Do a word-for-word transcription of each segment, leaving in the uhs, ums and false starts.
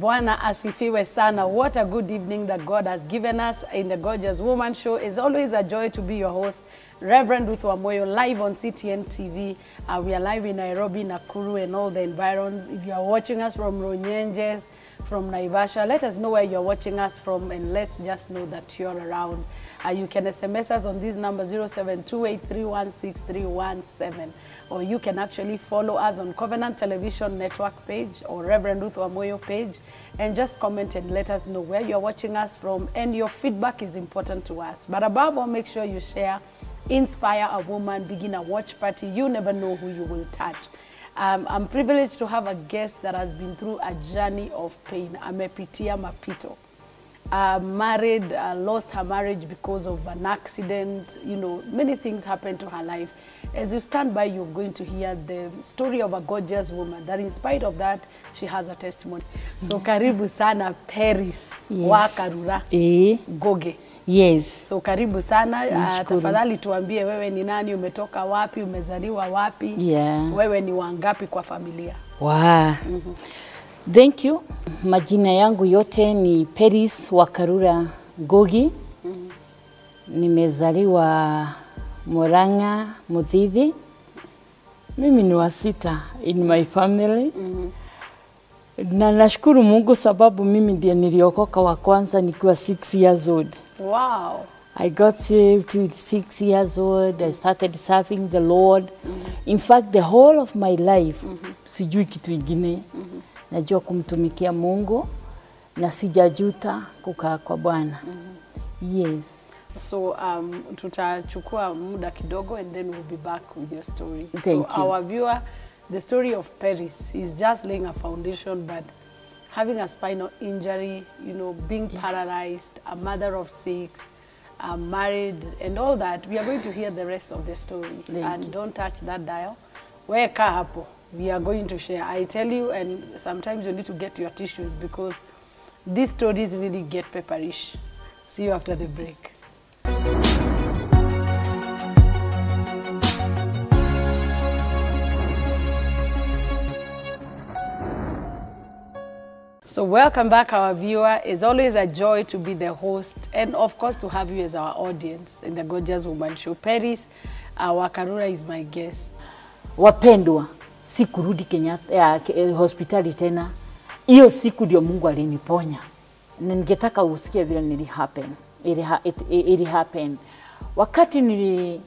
Bwana asifiwe sana. What a good evening that God has given us in the Gorgeous Woman Show. It's always a joy to be your host, Reverend Ruth Wamuyu, live on C T N T V. Uh, we are live in Nairobi, Nakuru, and all the environs. If you are watching us from Ronyenges, from Naivasha, let us know where you're watching us from, and let's just know that you're around. Uh, you can S M S us on this number, zero seven two eight three one six three one seven, or you can actually follow us on Covenant Television Network page or Reverend Ruth Wamuyu page, and just comment and let us know where you're watching us from, and your feedback is important to us. But above all, make sure you share, inspire a woman, begin a watch party. You never know who you will touch. Um, I'm privileged to have a guest that has been through a journey of pain. Amepitia mapito. Uh, married, uh, lost her marriage because of an accident. You know, many things happened to her life. As you stand by, you're going to hear the story of a gorgeous woman that in spite of that, she has a testimony. So mm-hmm. Karibu sana Peris wa Karura Gogi. Yes. So karibu sana. Uh, tafadhali tuambie wewe ni nani, umetoka wapi, umezaliwa wapi, yeah. wewe ni wangapi kwa familia. Wow. Mm-hmm. Thank you. Majina yangu yote ni Peris wa Karura Gogi. Mm-hmm. Nimezaliwa Moranga, Mutithi. Mimi ni wa sita in my family. Mm-hmm. Na nashukuru Mungu sababu mimi ndiye niliokoka wa kwanza nikiwa six years old. Wow. I got saved with six years old. I started serving the Lord. Mm-hmm. In fact, the whole of my life, mm-hmm. sijui kitu ingine. Mm-hmm. Najua kumtumikia Mungu na sijajuta kukaa kwa Bwana. Mm-hmm. Yes. So um tutachukua muda kidogo and then we'll be back with your story. Thank so you. Our viewer, the story of Peris is just laying a foundation, but having a spinal injury, you know, being paralyzed, a mother of six, uh, married, and all that. We are going to hear the rest of the story. Thank and you. Don't touch that dial. Weka hapo. We are going to share. I tell you, and sometimes you need to get your tissues because these stories really get pepperish. See you after the break. So welcome back, our viewer. It's always a joy to be the host and, of course, to have you as our audience in the Gorgeous Woman Show. Peris uh, wa Karura is my guest. Wapendwa, siku rudi Kenya, eh, hospitali tena. Iyo siku diyo Mungu aliniponya. Ningetaka usikia vile nili happen. Ili, ha, it, ili happen. Wakati nili,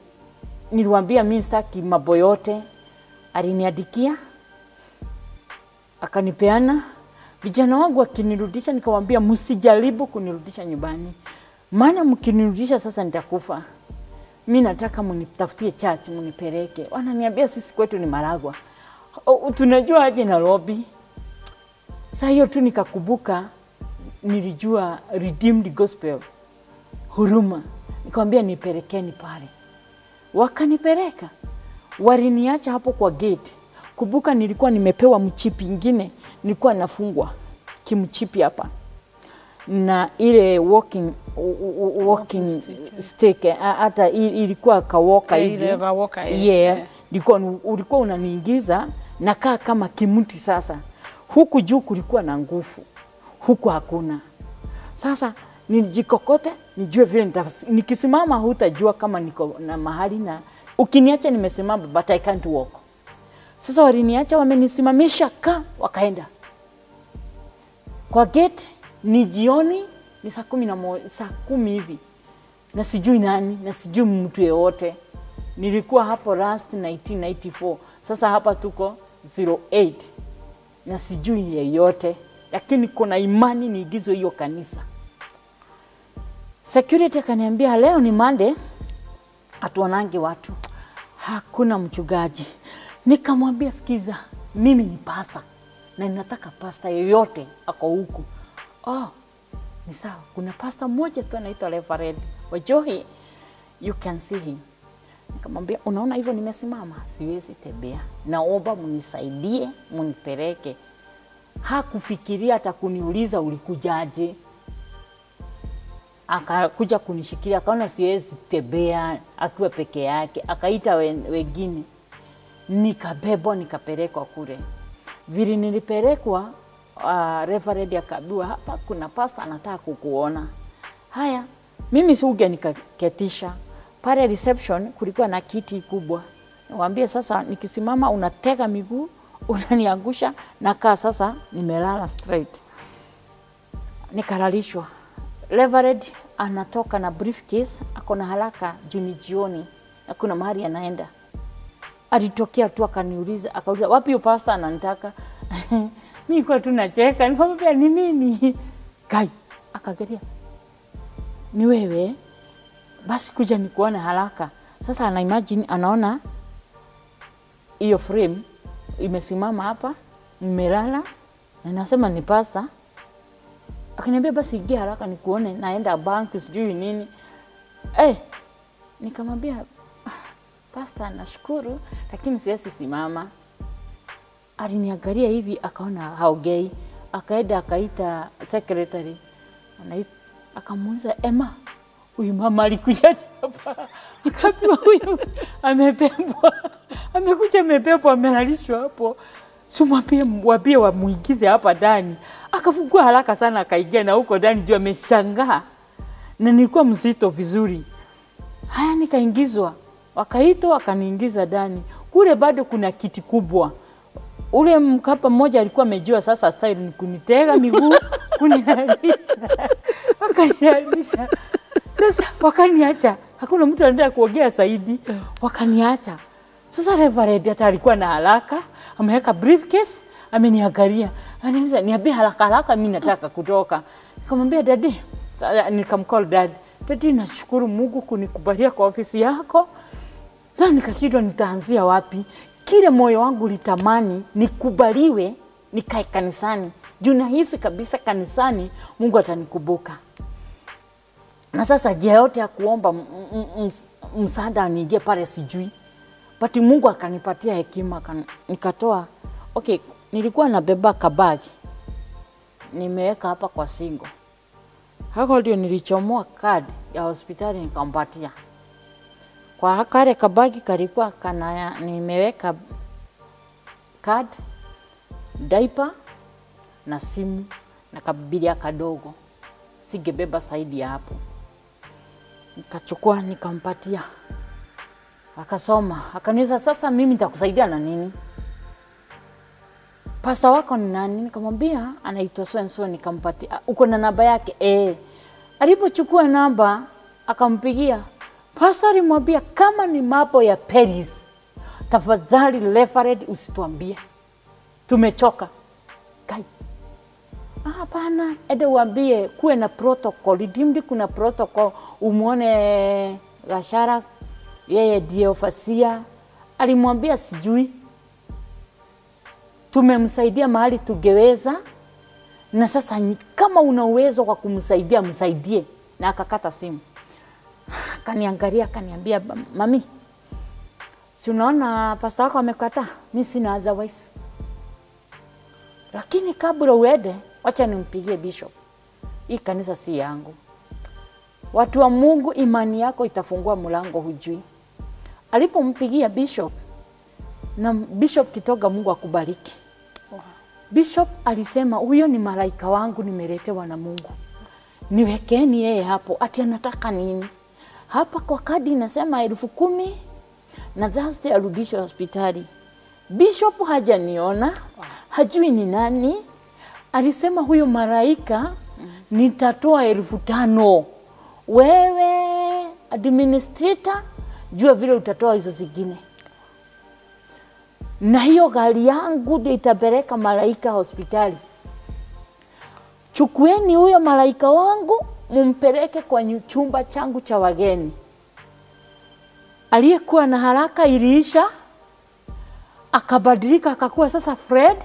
niliwambia minstaki mambo yote, aliniadikia, akanipeana. Vijana wangu wakinirudisha nikamwambia msijaribu kunirudisha nyumbani. Maana mkinirudisha sasa nitakufa. Mimi nataka mnitafutie church mnipeleke. Wananiambia sisi kwetu ni Maragwa. Tunajua aje Nairobi. Sasa hiyo tu nikakumbuka nilijua Redeemed Gospel Huruma. Nikamwambia nipelekeni pale. Wakanipeleka. Waliniacha hapo kwa gate. Kumbuka nilikuwa nimepewa mchipi ingine, nilikuwa nafungwa kimchipi hapa. Na ile walking walking, walking stick hata ilikuwa kawoka hivi. Ile kawoka hivi. Yeah, nilikuwa yeah. Ulikuwa unaniingiza na kaa kama kimuti sasa. Huku juu kulikuwa na nguvu. Huku hakuna. Sasa nijikokote, nijue vile nikisimama hutajua kama niko na mahali na ukiniacha nimesimama but I can't walk. Sasa waliniacha wamenisimamisha ka wakaenda. Kwa gate ni jioni ni saa kumi na moja, saa kumi hivi. Na sijui nani, na sijui mtu yeyote. Nilikuwa hapo last nineteen ninety-four. Sasa hapa tuko zero eight. Na sijui yeyote. Lakini kuna imani niigizo hiyo kanisa. Security akaniambia leo ni Monday. Atuonange watu. Hakuna mchungaji. Nikamwambia sikiza, mimi ni pasta na ninataka pasta yoyote ako huku. Oh, ni sawa. Kuna pasta moja tu anaitwa Reverend Wajohi. You can see him. Nikamwambia unaona hivyo nimesimama, siwezi tembea. Naomba mnisaidie, mnipeleke. Hakufikiria hata kuniuliza ulikujaje. Akakuja kunishikilia, akaona siwezi tembea akiwa peke yake, akaita wengine. Nikabebwa nikapelekwa kule. Vile nilipelekwa uh, Reverend yakabiwa hapa, kuna pastor anataka kukuona. Haya, mimi suge nikaketisha. Pare reception kulikuwa na kiti kubwa. Niwaambie sasa nikisimama unatega miguu, unaniangusha, na kaa sasa nimelala straight. Nikalalishwa. Reverend anatoka na briefcase, akona haraka juni jioni, na kuna mahali anaenda. Alitokea tu akaniuliza, akauliza wapi yo pastor ananitaka. Mimi kwa tunacheka, nikamwambia ni nini? Kai, akageria. Ni wewe? Basi kuja nikuona haraka. Sasa ana imagine anaona hiyo frame imesimama hapa, nimelala, na nasema ni pastor. Akaniambia basi ingia haraka nikuone, naenda bank sijui nini. Eh, hey, nikamwambia pastor nashukuru lakini siwezi simama. Aliniangalia hivi akaona haogei, akaenda akaita secretary. Ana akamuuliza Emma, huyu mama alikuja hapa. Akapiwa huyu amepepwa. Amekuja amepepwa amelalishwa hapo. Sumwambie mwambie wamuingize hapa ndani. Akafungua haraka sana akaingia na huko ndani juu ameshangaa. Na nilikuwa mzito vizuri. Haya nikaingizwa. Wakaito wakaniingiza ndani. Kule bado kuna kiti kubwa. Ule mkapa mmoja alikuwa amejua sasa style ni kunitega miguu, kunilalisha. Wakanilalisha. Sasa wakaniacha. Hakuna mtu anataka kuongea zaidi. Wakaniacha. Sasa Reverend hata alikuwa na haraka, ameweka briefcase, ameniangalia. Ananiambia niambie haraka haraka mimi nataka kutoka. Nikamwambia daddy, sasa nikamcall daddy. Peti nashukuru Mungu kunikubalia kwa ofisi yako. Sasa nikashindwa nitaanzia wapi. Kile moyo wangu litamani nikubaliwe nikae kanisani. Juu nahisi kabisa kanisani Mungu atanikumbuka. Na sasa njia yote ya kuomba msaada niingie pale sijui. Pati Mungu akanipatia hekima nikatoa. Okay, nilikuwa nabeba kabagi. Nimeweka hapa kwa singo. Hako ndio nilichomoa kadi ya hospitali nikampatia. Kwa kale kabagi kalikuwa kana nimeweka kadi, diaper na simu na kabibilia kadogo. Sigebeba zaidi ya hapo. Nikachukua nikampatia. Akasoma, akaniuliza sasa mimi nitakusaidia na nini? Pastor wako ni nani? Nikamwambia anaitwa so and so, nikampatia. Uko na namba yake? Eh. Alipochukua namba akampigia. Pastor alimwambia kama ni mambo ya Peris, tafadhali Reverend usituambie. Tumechoka. Kai. Ah hapana, ede uambie kuwe na protocol. Redeemed kuna protocol. Umuone Gashara yeye ndiye ofasia. Alimwambia sijui. Tumemsaidia mahali tugeweza, na sasa kama una uwezo kwa kumsaidia msaidie. Na akakata simu. Kaniangalia kaniambia mami, si unaona pastor wako amekataa, mimi sina otherwise, lakini kabla uende acha nimpigie bishop, hii kanisa si yangu. Watu wa Mungu, imani yako itafungua mlango hujui. Alipompigia bishop, na bishop Kitoga, Mungu akubariki. Bishop alisema huyo ni malaika wangu nimeletewa na Mungu. Niwekeni yeye hapo, ati anataka nini? Hapa kwa kadi nasema elfu kumi na Thursday arudishwe hospitali. Bishop hajaniona, hajui ni nani. Alisema huyo malaika nitatoa elfu tano. Wewe administrator jua vile utatoa hizo zingine. Na hiyo gari yangu ndio itapeleka malaika hospitali. Chukueni huyo malaika wangu mumpeleke kwa chumba changu cha wageni. Aliyekuwa na haraka iliisha, akabadilika akakuwa sasa Fred.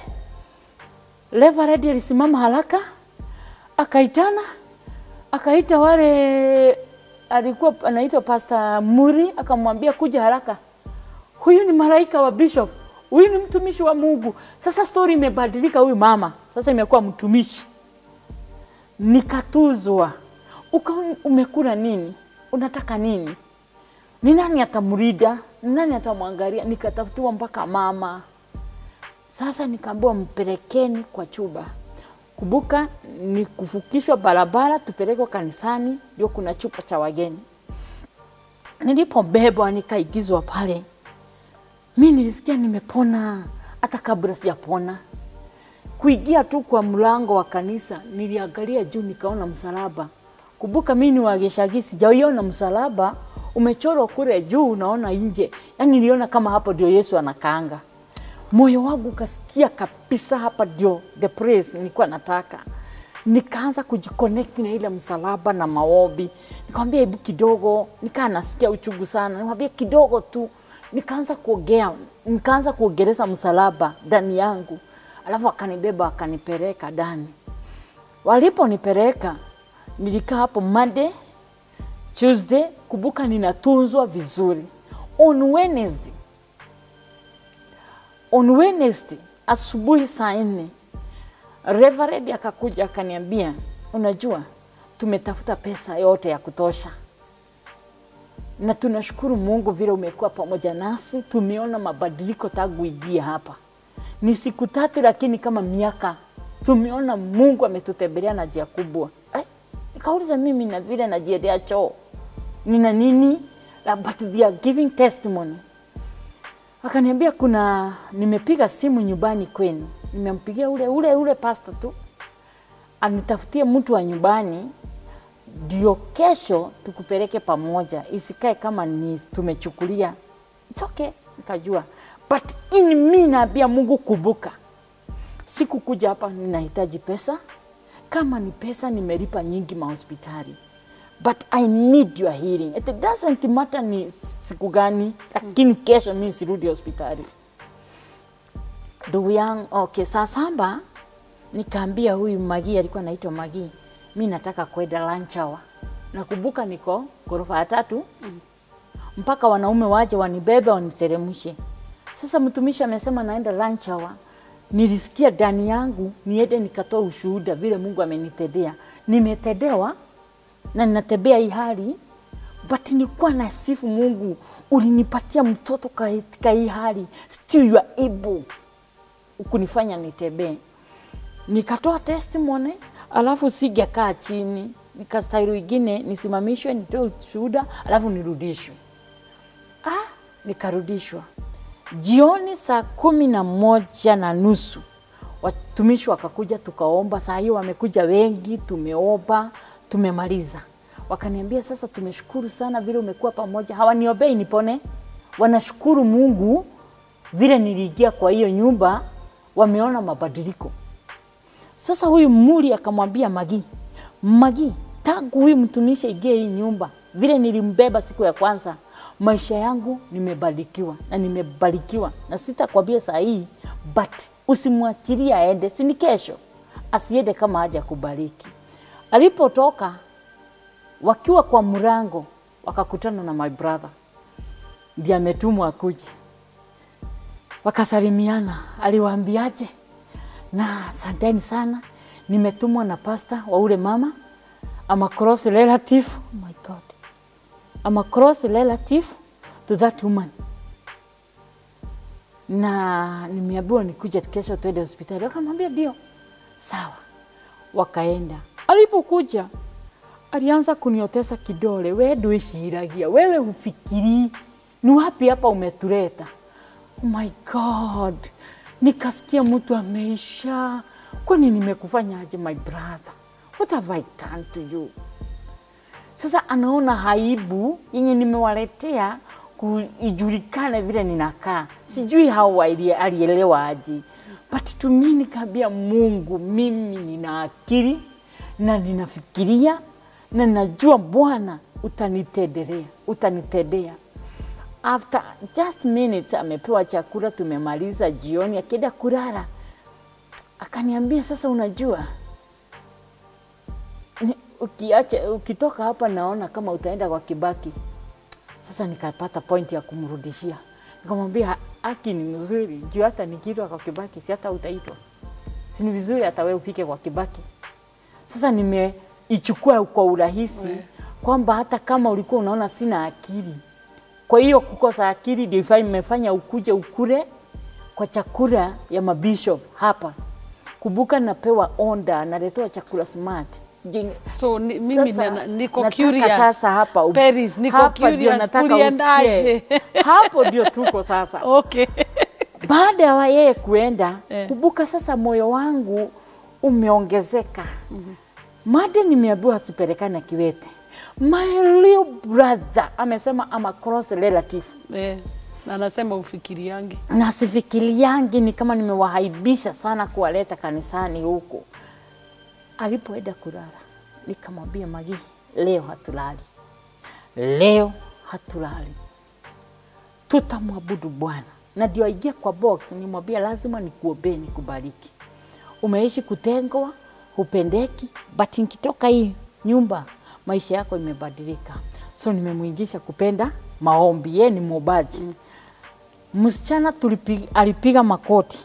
Reverend alisimama haraka, akaitana, akaita wale alikuwa anaitwa Pastor Muri, akamwambia kuja haraka. Huyu ni malaika wa bishop. Huyu ni mtumishi wa Mungu. Sasa story imebadilika, huyu mama sasa imekuwa mtumishi. Nikatuzwa. Uka umekula nini? Unataka nini? Ni nani atamurida? Ni nani atamwangalia? Nikatafutiwa mpaka mama. Sasa nikaambiwa mpelekeni kwa chumba. Kubuka ni kuvukishwa barabara tupelekwa kanisani, ndio kuna chupa cha wageni. Nilipobebwa nikaigizwa pale, mimi nilisikia nimepona hata kabla sijapona. Kuingia tu kwa mlango wa kanisa niliangalia juu nikaona msalaba. Kubuka mimi ni wageshagi, sijaiona msalaba umechorwa kule juu, unaona nje. Yaani niliona kama hapo ndio Yesu anakaanga. Moyo wangu kasikia kabisa hapa ndio the praise nilikuwa nataka. Nikaanza kujiconnect na ile msalaba na maombi. Nikamwambia hebu kidogo, nikaa nasikia uchungu sana. Nikamwambia kidogo tu. Nikaanza kuogea, nikaanza kuogeleza msalaba ndani yangu. Alafu akanibeba akanipeleka ndani. Waliponipeleka nilikaa hapo Monday, Tuesday, Kubuka ninatunzwa vizuri. On Wednesday On Wednesday, asubuhi saa nne, Reverend akakuja akaniambia, unajua, tumetafuta pesa yote ya kutosha. Na tunashukuru Mungu vile umekuwa pamoja nasi, tumeona mabadiliko tangu uingie hapa. Ni siku tatu lakini kama miaka, tumeona Mungu ametutembelea na njia kubwa. Eh, nikauliza mimi na vile najiendea choo, nina nini? But they are giving testimony. Akaniambia kuna nimepiga simu nyumbani kwenu. Nimempigia ule ule ule pastor tu. Anitafutie mtu wa nyumbani ndio kesho tukupeleke pamoja. Isikae kama ni tumechukulia. It's okay, nikajua. But in me naambia Mungu Kubuka, siku kuja hapa ninahitaji pesa. Kama ni pesa nimelipa nyingi mahospitali. But I need your healing. It doesn't matter ni siku gani, lakini kesho mimi sirudi hospitali. Ndugu yangu, okay, saa saba nikaambia huyu Magi, alikuwa anaitwa Magi, mimi nataka kwenda lunch hour. Nakumbuka niko ghorofa ya tatu. Mpaka wanaume waje wanibebe waniteremshe. Sasa mtumishi amesema naenda lunch hour. Nilisikia ndani yangu niende nikatoa ushuhuda vile Mungu amenitendea. Nimetendewa na ninatembea hii hali, but nilikuwa nasifu Mungu, ulinipatia mtoto katika hii hali, still you are able kunifanya nitembee. Nikatoa testimony, alafu sijakaa chini, nikastahili wengine nisimamishwe nitoe ushuhuda alafu nirudishwe. Ah, nikarudishwa jioni saa kumi na moja na nusu. Watumishi wakakuja tukaomba, saa hiyo wamekuja wengi, tumeomba tumemaliza. Wakaniambia sasa tumeshukuru sana vile umekuwa pamoja. Hawaniobei nipone. Wanashukuru Mungu vile niliingia kwa hiyo nyumba, wameona mabadiliko. Sasa huyu Muri akamwambia Magi, Magi, tangu huyu mtumishi aingie hii nyumba, vile nilimbeba siku ya kwanza, maisha yangu nimebarikiwa na nimebarikiwa. Na sitakwambia saa hii, but usimwachilie aende, si ni kesho. Asiende kama hajakubariki. Alipotoka wakiwa kwa Murango wakakutana na my brother. Ndiye ametumwa akuje. Wakasalimiana, aliwaambiaje? Na asanteni sana, nimetumwa na pastor wa ule mama. I'm a cross relative. Oh my God. I'm a cross relative to that woman. Na nimeambiwa nikuje kesho twende hospitali. Wakamwambia ndio. Sawa. Wakaenda. Alipokuja alianza kuniotesa kidole, wewe duishiragia, wewe hufikiri ni wapi hapa umetuleta. Oh my God, nikasikia mtu ameisha. Kwa nini nimekufanya aje my brother? What have I done to you? Sasa anaona aibu yenye nimewaletea kujulikana vile ninakaa. Sijui how alielewa aje. But to me nikaambia Mungu, mimi nina akili na ninafikiria na najua Bwana utanitendea, utanitendea. After just minutes amepewa chakula, tumemaliza jioni, akaenda kulala. Akaniambia sasa unajua ni, ukiacha ukitoka hapa naona kama utaenda kwa Kibaki. Sasa nikapata point ya kumrudishia. Nikamwambia haki ni nzuri, juu hata nikiitwa kwa Kibaki si hata utaitwa. Si ni vizuri hata wewe ufike kwa Kibaki. Sasa nimeichukua kwa urahisi kwamba hata kama ulikuwa unaona sina akili, kwa hiyo kukosa akili ndio ifanye imefanya ukuje ukure kwa chakula ya mabishop hapa. Kubuka napewa onda, naletewa chakula smart. So mimi sasa, niko curious sasa hapa um, Peris niko hapa curious kuliendaje hapo ndio tuko sasa. Okay. Baada ya yeye kuenda yeah. Kubuka sasa moyo wangu umeongezeka. Mm-hmm. Mada nimeambiwa asipelekane kiwete. My little brother amesema I'm a close relative. Yeah. Na nasema ufikiriangi. Na sifikiriangi ni kama nimewahaibisha sana kuwaleta kanisani huko. Alipoenda kulala, nikamwambia Magi, leo hatulali. Leo hatulali. Tutamwabudu Bwana. Na ndio aingia kwa box nimwambia lazima nikuombee nikubariki. Umeishi kutengwa, hupendeki, but nikitoka hii nyumba maisha yako imebadilika. So nimemuingisha kupenda maombi, yeye ni mwobaji. Msichana tulipiga alipiga makoti.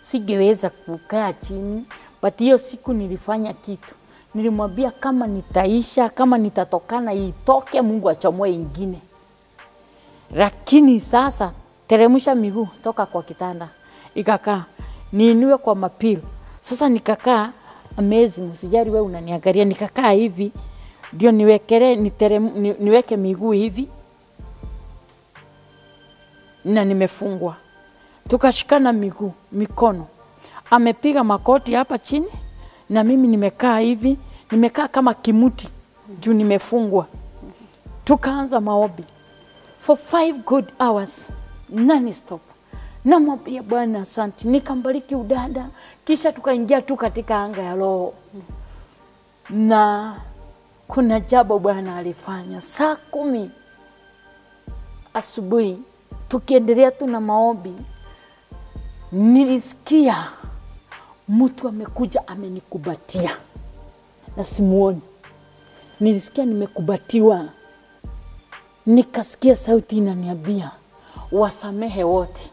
Sigeweza kukaa chini. But hiyo siku nilifanya kitu. Nilimwambia kama nitaisha, kama nitatokana itoke Mungu achomoe ingine. Lakini sasa teremsha miguu toka kwa kitanda. Ikakaa niinue kwa mapilo. Sasa nikakaa amazing, usijali wewe unaniangalia, nikakaa hivi ndio niwekele niterem, ni, niweke miguu hivi. Na nimefungwa. Tukashikana miguu, mikono. Amepiga makoti hapa chini na mimi nimekaa hivi, nimekaa kama kimuti juu nimefungwa. Tukaanza maombi for five good hours non stop. Na mwambia Bwana asante, nikambariki udada, kisha tukaingia tu katika anga ya roho. Na kuna jambo Bwana alifanya saa kumi asubuhi tukiendelea tu na maombi. Nilisikia mtu amekuja amenikubatia na simuoni. Nilisikia nimekubatiwa. Nikasikia sauti inaniambia wasamehe wote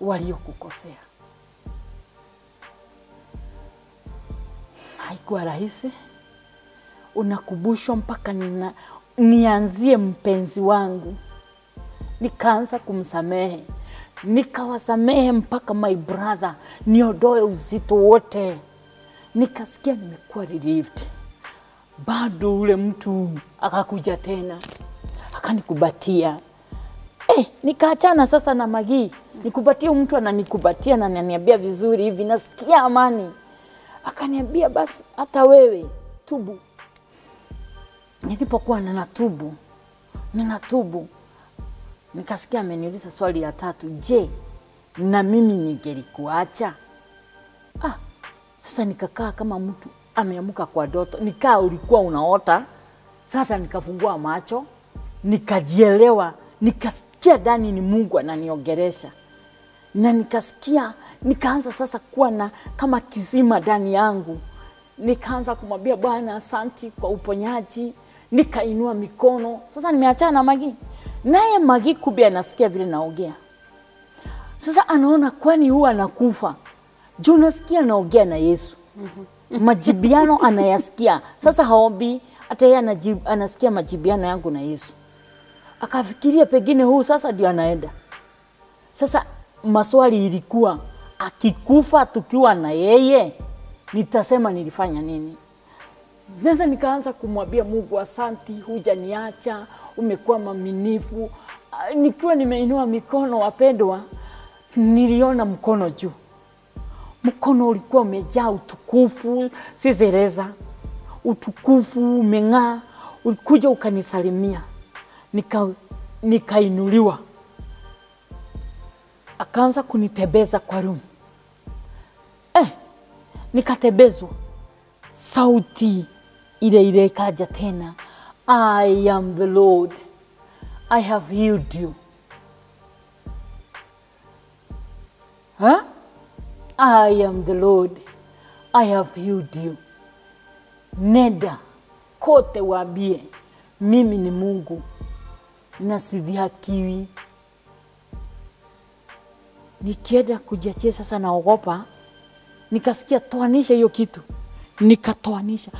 waliokukosea. Haikuwa rahisi. Unakubushwa mpaka nina, nianzie mpenzi wangu. Nikaanza kumsamehe. Nikawasamehe mpaka my brother, niondoe uzito wote. Nikasikia nimekuwa relieved. Bado ule mtu akakuja tena akanikubatia. Eh, nikaachana sasa na Magi. Nikubatia mtu ananikubatia na ananiambia vizuri hivi, nasikia amani. Akaniambia basi hata wewe tubu. Nilipokuwa ninatubu, ninatubu. Nikasikia ameniuliza swali ya tatu, je, na mimi ningelikuacha? Ah, sasa nikakaa kama mtu ameamuka kwa doto, nikaa ulikuwa unaota. Sasa nikafungua macho, nikajielewa, nikasikia ndani ni Mungu ananiongelesha. Na nikasikia, nikaanza sasa kuwa na kama kizima ndani yangu. Nikaanza kumwambia Bwana asante kwa uponyaji, nikainua mikono. Sasa nimeachana na Magi. Naye Magi kubia nasikia vile naongea. Sasa anaona kwani huwa anakufa. Juu nasikia naongea na Yesu. Majibiano anayasikia. Sasa haombi, hata yeye anasikia majibiano yangu na Yesu. Akafikiria pengine huu sasa ndio anaenda. Sasa maswali ilikuwa akikufa tukiwa na yeye nitasema nilifanya nini? Sasa nikaanza kumwambia Mungu asante, hujaniacha, umekuwa mwaminifu. Nikiwa nimeinua mikono wapendwa, niliona mkono juu. Mkono ulikuwa umejaa utukufu, si zereza. Utukufu umeng'aa, ulikuja ukanisalimia. Nika nikainuliwa. Akaanza kunitebeza kwa room. Eh, nikatebezwa. Sauti ile ile kaja tena. I am the Lord. I have healed you. Huh? I am the Lord. I have healed you. Nenda kote waambie mimi ni Mungu na sidhihakiwi. Nikienda kujiachia sasa naogopa. Nikasikia toanisha hiyo kitu. Nikatoanisha.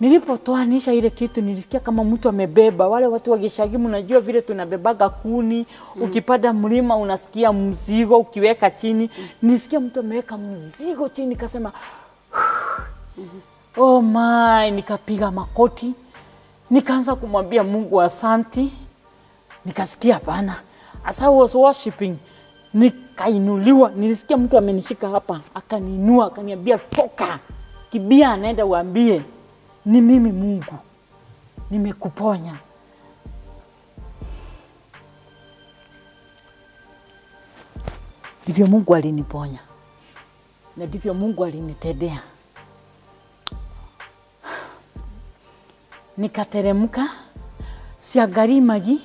Nilipotoanisha ile kitu nilisikia kama mtu amebeba. Wale watu wa Gishagimu najua vile tunabebaga kuni, mm. ukipada mlima unasikia mzigo ukiweka chini. Mm. Nilisikia mtu ameweka mzigo chini nikasema mm -hmm. Oh my, nikapiga makoti. Nikaanza kumwambia Mungu asanti. Nikasikia pana. As I was worshiping, nikainuliwa, nilisikia mtu amenishika hapa, akaninua, akaniambia toka. Kibia nenda uambie ni mimi Mungu nimekuponya. Ndivyo Mungu aliniponya. Na ndivyo Mungu alinitendea. Nikateremka, siangalii magi.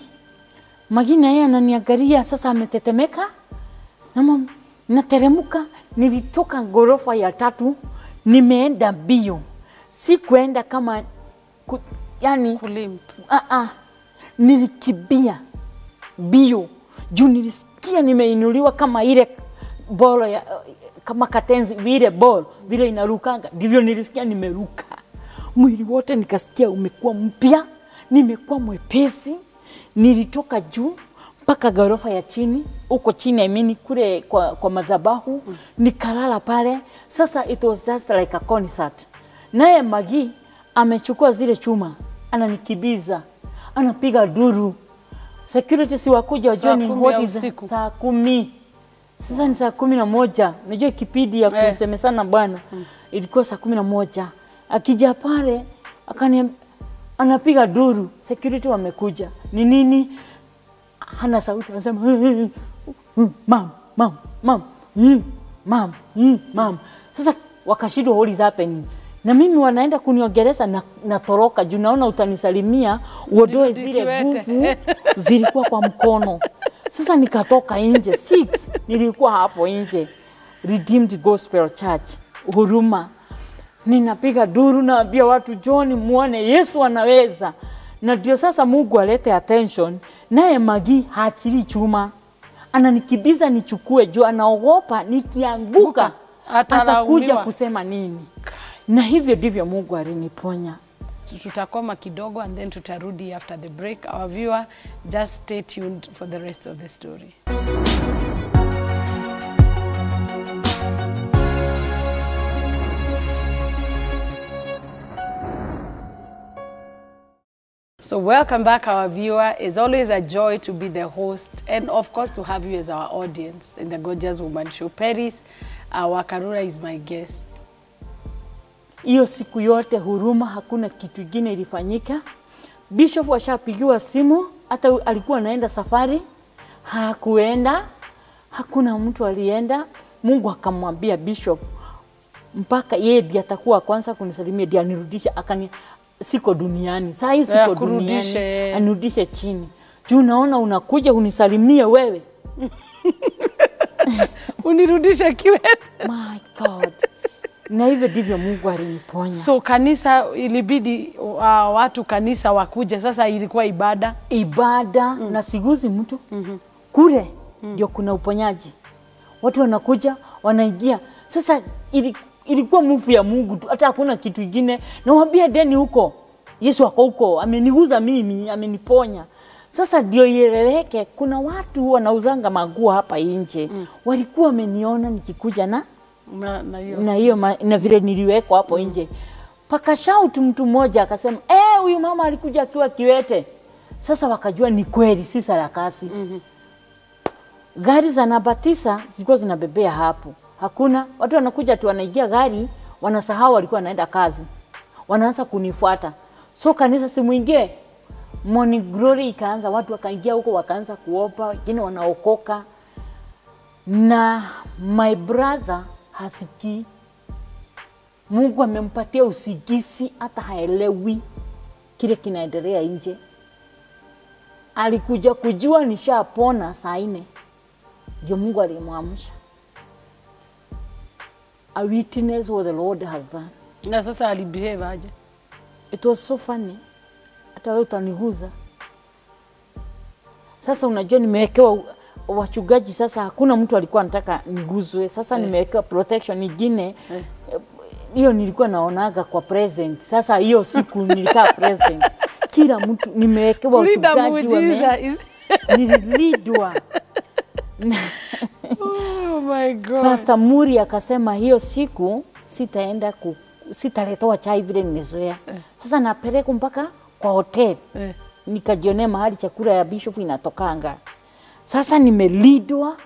Magi na yeye ananiangalia sasa ametetemeka. Na nateremka, nilitoka ghorofa ya tatu, nimeenda bio. Si kuenda kama ku, yani kulimpa. Ah ah. Nilikibia bio. Juu nilisikia nimeinuliwa kama ile bolo ya kama katenzi vile bolo vile inarukanga. Ndivyo nilisikia nimeruka. Mwili wote nikasikia umekuwa mpya, nimekuwa mwepesi. Nilitoka juu mpaka ghorofa ya chini, uko chini amini kule kwa kwa madhabahu, mm. nikalala pale. Sasa it was just like a concert. Naye Magi amechukua zile chuma, ananikibiza, anapiga duru. Security si wakuja wajoni what is saa kumi. Sasa ni saa kumi na moja. Unajua kipindi ya yeah. kusemesana bwana. Mm. Ilikuwa saa kumi na moja. Akija pale akani anapiga duru. Security wamekuja. Ni nini? Hana sauti, anasema mam, mam, mam, mam, mam. Sasa wakashindwa holi zape nini. Na mimi wanaenda kuniogereza na, na toroka. Juu naona utanisalimia uodoe zile nguvu zilikuwa kwa mkono. Sasa nikatoka nje. Six nilikuwa hapo nje. Redeemed Gospel Church Huruma. Ninapiga duru na ambia watu John muone Yesu anaweza. Na ndio sasa Mungu alete attention. Naye Magi haachili chuma. Ananikibiza nichukue juu anaogopa nikianguka atakuja kusema nini. Na hivyo ndivyo Mungu aliniponya. Tutakoma kidogo and then tutarudi after the break. Our viewer, just stay tuned for the rest of the story. So welcome back, our viewer. It's always a joy to be the host and of course to have you as our audience in the Gorgeous Woman Show. Peris wa Karura is my guest. Iyo siku yote Huruma hakuna kitu gine ilifanyika. Bishop washapigiwa simu, hata alikuwa naenda safari, hakuenda, hakuna mtu alienda. Mungu akamwambia Bishop, mpaka yeye ndiye atakuwa kwanza kunisalimia, ndiye anirudisha, akani siko duniani, saa hii siko yeah, duniani, anirudishe chini. Juu naona unakuja unisalimia wewe. Unirudisha kiwete. My God. Na hivyo ndivyo Mungu aliniponya. So kanisa ilibidi uh, watu kanisa wakuja. Sasa ilikuwa ibada. Ibada mm. na siguzi mtu. Mm -hmm. Kule ndio mm. kuna uponyaji. Watu wanakuja, wanaingia. Sasa ilikuwa move ya Mungu tu. Hata hakuna kitu kingine. Na waambia deni huko. Yesu ako huko. Ameniguza mimi, ameniponya. Sasa ndio ieleweke kuna watu wanauzanga maguo hapa nje. Mm. Walikuwa wameniona nikikuja na Na, na, na hiyo ma, na vile niliwekwa hapo mm. nje. Paka shout mtu mmoja akasema eh huyu mama alikuja akiwa kiwete. Sasa wakajua ni kweli si sarakasi. mm -hmm. Gari za namba tisa zilikuwa zinabebea hapo. Hakuna watu wanakuja tu wanaingia gari wanasahau walikuwa wanaenda kazi. Wanaanza kunifuata. So kanisa si muingie. Morning glory ikaanza watu wakaingia huko wakaanza kuopa, wengine wanaokoka. Na my brother hasiki. Mungu amempatia usigisi hata haelewi kile kinaendelea nje. Alikuja kujua nishapona saa nne. Ndio Mungu alimwamsha. A witness what the Lord has done. Na sasa alibehave aje? It was so funny. Hata wewe utaniguza. Sasa unajua nimewekewa wachugaji sasa hakuna mtu alikuwa anataka niguzwe. Sasa yeah. nimewekewa protection nyingine. Yeah. hiyo nilikuwa naonaga kwa president. Sasa hiyo siku nilikaa president. Kila mtu nimewekewa utugaji wa mimi. Nililidwa. Oh my God. Pastor Muri akasema hiyo siku sitaenda ku sitaletoa chai vile nimezoea. Sasa napeleka mpaka kwa hotel. Nikajionea mahali chakula ya bishop inatokanga. Sasa nimelidwa.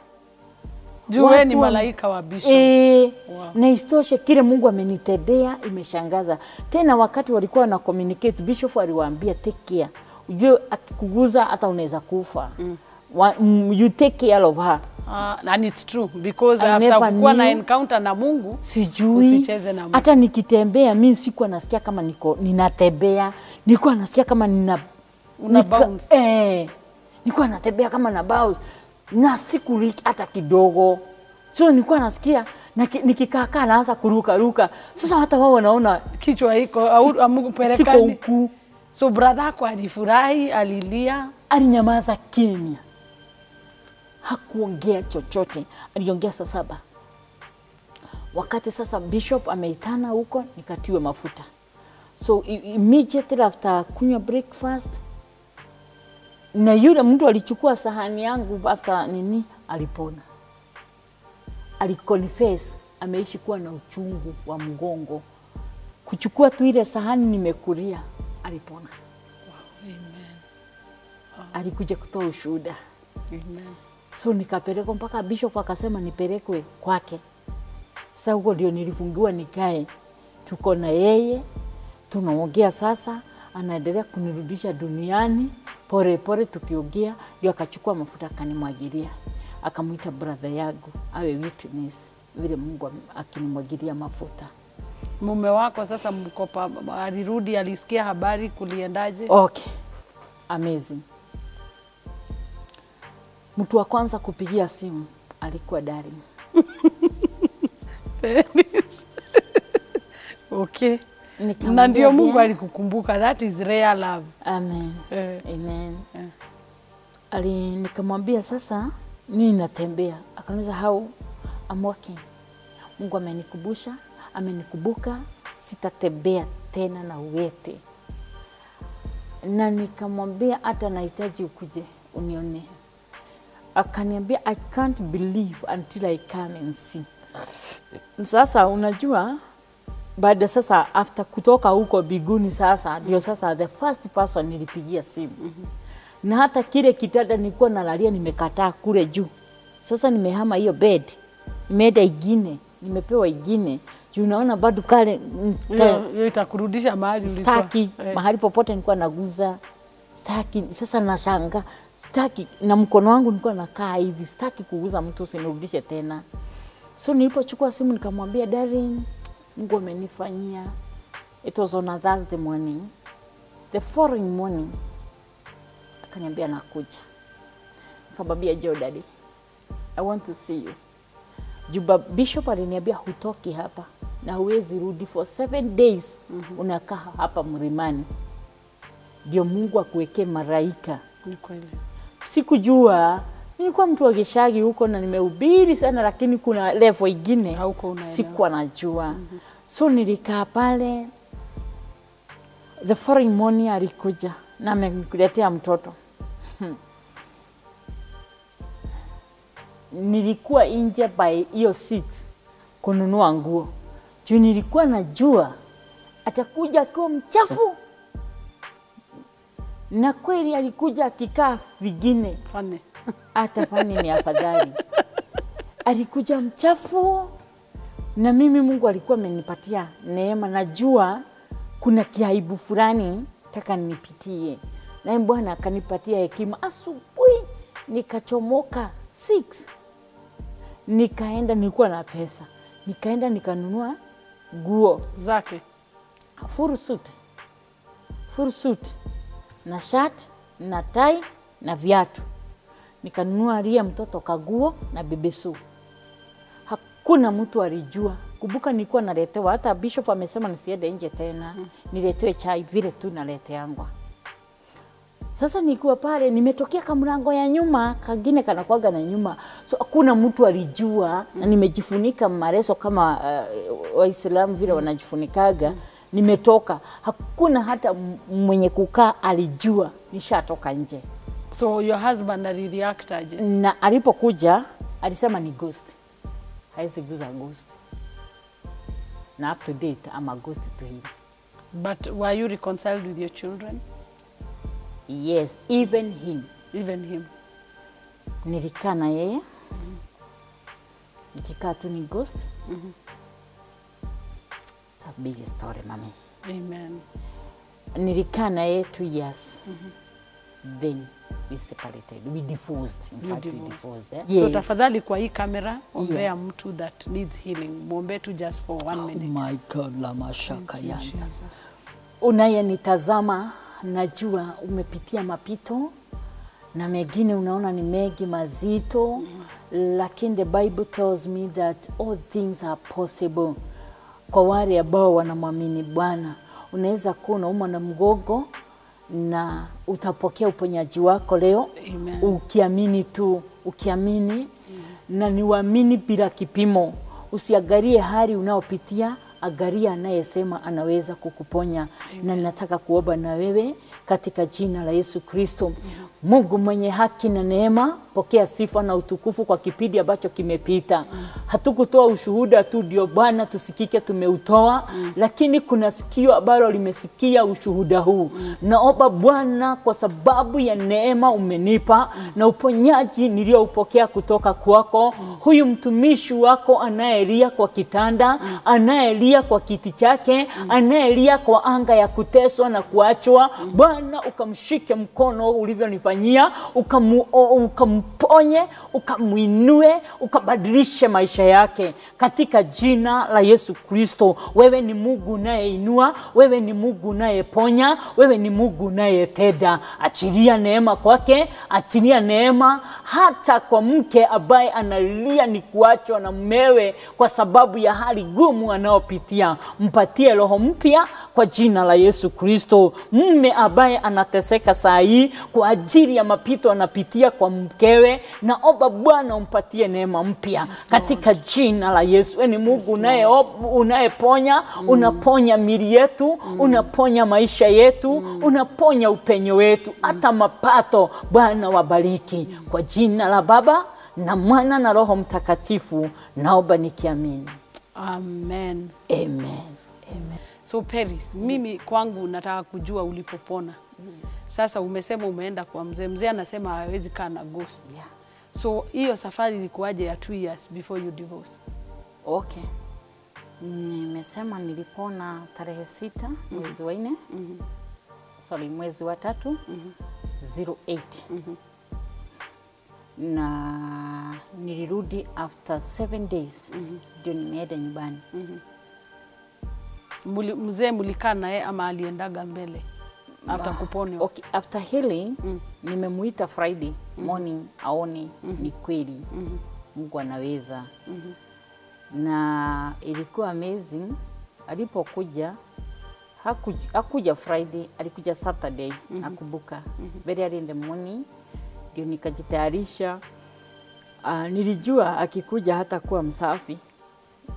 Juwe ni malaika wa bishop. E, wow. Na istoshe kile Mungu amenitendea imeshangaza. Tena wakati walikuwa na communicate bishop aliwaambia take care. Ujue akikuguza hata unaweza kufa. Mm. Wa, mm, you take care of her. Uh, and it's true because I after kuwa na encounter na Mungu sijui hata nikitembea mimi sikuwa nasikia kama niko ninatembea, nilikuwa nasikia kama nina una nika, bounce eh nilikuwa natembea kama na bounce na siku reach hata kidogo, so nilikuwa nasikia nikikaa kaa naanza kuruka ruka. Sasa hata wao wanaona kichwa iko au amkupelekani. So brother kwa alifurahi, alilia, alinyamaza kimya. Hakuongea chochote. Aliongea saa saba. Wakati sasa bishop ameitana huko nikatiwe mafuta. So immediately after kunywa breakfast, na yule mtu alichukua sahani yangu after nini alipona. Aliconfess ameishi kuwa na uchungu wa mgongo. Kuchukua tu ile sahani nimekulia alipona. Wow, amen. Wow. Alikuja kutoa ushuhuda. Amen. So nikapelekwa mpaka bishop akasema nipelekwe kwake. Sasa huko ndio nilifungiwa nikae. Tuko na yeye, tunaongea sasa, anaendelea kunirudisha duniani, pore pore tukiongea, ndio akachukua mafuta akanimwagilia. Akamuita brother yangu awe witness vile Mungu akinimwagilia mafuta. Mume wako sasa mkopa alirudi, alisikia habari, kuliendaje? Okay. Amazing. Mtu wa kwanza kupigia simu alikuwa Dari. Okay. Na ndio Mungu alikukumbuka. That is real love. Amen. Eh. Amen. Eh. Ali nikamwambia sasa nini natembea. Akaniza how I'm walking. Mungu amenikubusha, amenikumbuka, sitatembea tena na uwete. Na nikamwambia hata nahitaji ukuje unione. Akaniambia I can't believe until I come and see. Sasa unajua baada sasa after kutoka huko biguni sasa ndio sasa the first person nilipigia simu. Mm -hmm. Na hata kile kitanda nilikuwa nalalia nimekataa kule juu. Sasa nimehama hiyo bed. Nimeenda ingine, nimepewa ingine. Juu unaona bado kale itakurudisha mahali ulikuwa. Staki eh. Mahali popote nilikuwa naguza. Staki sasa nashanga. Sitaki na mkono wangu nilikuwa nakaa hivi, sitaki kuuza mtu usinirudishe tena. So nilipochukua simu nikamwambia Darren, Mungu amenifanyia. It was on a Thursday morning. The following morning akaniambia nakuja. Nikamwambia Joe Daddy, I want to see you. Juba bishop aliniambia hutoki hapa na huwezi rudi for seven days. Mm -hmm. Unakaa hapa mlimani. Ndio Mungu akuwekee malaika. Ni kweli. Sikujua nilikuwa mtu wa geshagi huko na nimehubiri sana, lakini kuna level nyingine sikuwa najua. Mm -hmm. So nilikaa pale, the following morning alikuja na ameniletea mtoto. Hmm. Nilikuwa nje by hiyo six kununua nguo juu nilikuwa najua atakuja kwa mchafu. Na kweli alikuja akikaa vingine. Fane. Hata fane ni afadhali. Alikuja mchafu. Na mimi Mungu alikuwa amenipatia neema. Najua kuna kiaibu fulani nataka nipitie. Na Bwana akanipatia hekima. Asubuhi nikachomoka six. Nikaenda, nilikuwa na pesa. Nikaenda nikanunua nguo zake. Full suit. Full suit. Na shirt, na tie, na viatu. Nikanunua ria mtoto kaguo na bebesu. Hakuna mtu alijua. Kumbuka nilikuwa naletewa, hata bishop amesema nisiende nje tena. Niletewe chai vile tu naleteangwa. Sasa nikuwa pale, nimetokea kamulango ya nyuma, kagine kanakuaga na nyuma. So hakuna mtu alijua, mm. nimejifunika mareso kama uh, Waislamu vile wanajifunikaga. Mm. Nimetoka, hakuna hata mwenye kukaa alijua, nishatoka nje. So your husband alireact aje? Na alipokuja, alisema ni ghost. Haisi guza ghost. Na up to date, I'm a ghost to him. But were you reconciled with your children? Yes, even him. Even him. Nilikaa na yeye. Mm -hmm. Nikikaa tu ni ghost. Mm -hmm. It's a big story, mommy. Amen. Nilikaa na yeye two years. Mm -hmm. Then we separated. We divorced. In fact, divorced. we divorced. Eh? Yes. So tafadhali kwa hii kamera, ombea yeah. mtu that needs healing. Muombe tu just for one oh minute. Oh my God, la mashaka yanta. Unaye nitazama. Najua umepitia mapito na mengine unaona ni mengi mazito, lakini the Bible tells me that all things are possible kwa wale ambao wanamwamini Bwana. Unaweza kuwa unauma na mgongo na utapokea uponyaji wako leo. Amen. Ukiamini tu, ukiamini. Amen. Na niwaamini bila kipimo. Usiangalie hali unaopitia, agaria anayesema anaweza kukuponya. Amen. Na nataka kuomba na wewe katika jina la Yesu Kristo. Yeah. Mungu mwenye haki na neema, pokea sifa na utukufu kwa kipindi ambacho kimepita. Mm. Hatukutoa ushuhuda tu ndio Bwana tusikike tumeutoa, mm. lakini kuna sikio ambalo limesikia ushuhuda huu. Mm. Naomba Bwana kwa sababu ya neema umenipa, mm. na uponyaji nilioupokea kutoka kwako, mm. huyu mtumishi wako anayelia kwa kitanda, mm. anayelia kwa kiti chake, mm. anayelia kwa anga ya kuteswa na kuachwa, mm. Bwana ukamshike mkono ulivyonifanyia, ukamu ukamponye, ukamuinue, ukabadilishe maisha yake katika jina la Yesu Kristo. Wewe ni Mungu unayeinua, wewe ni Mungu unayeponya, wewe ni Mungu unayetenda. Achilia neema kwake, achilia neema hata kwa mke ambaye analia ni kuachwa na mumewe kwa sababu ya hali gumu anayopitia. Mpatie roho mpya kwa jina la Yesu Kristo. Mume ambaye anateseka saa hii kwa ajili ya mapito anapitia kwa mkewe, na omba Bwana umpatie neema mpya katika jina la Yesu. Ni Mungu unaye unayeponya, mm. unaponya mili yetu, mm. unaponya maisha yetu, mm. unaponya upenyo wetu, hata mapato. Bwana wabariki kwa jina la Baba na Mwana na Roho Mtakatifu, naomba nikiamini. Amen. Amen. Amen. So Peris, mimi kwangu nataka kujua ulipopona. Sasa umesema umeenda kwa mzee. Mzee anasema hawezi kaa na ghost. Yeah. So hiyo safari ilikuwaje ya two years before you divorced? Okay. Nimesema nilipona tarehe sita, mm -hmm. mwezi wa nne. Mm -hmm. Sorry, mwezi wa tatu. Mm -hmm. zero eight. Mm -hmm. Na nilirudi after seven days. Mm -hmm. Ndio nimeenda nyumbani. Mm -hmm. Mzee mulikaa naye ama aliendaga mbele? After kuponyo. Okay, after healing, mm. nimemuita Friday morning, mm. aone, mm. ni kweli, mm. Mungu anaweza. Mm. Na ilikuwa amazing, alipokuja hakuja, hakuja Friday, alikuja Saturday, mm -hmm. akubuka. Mm -hmm. Very early in the morning, ndio nikajitayarisha. Uh, nilijua akikuja hata kuwa msafi.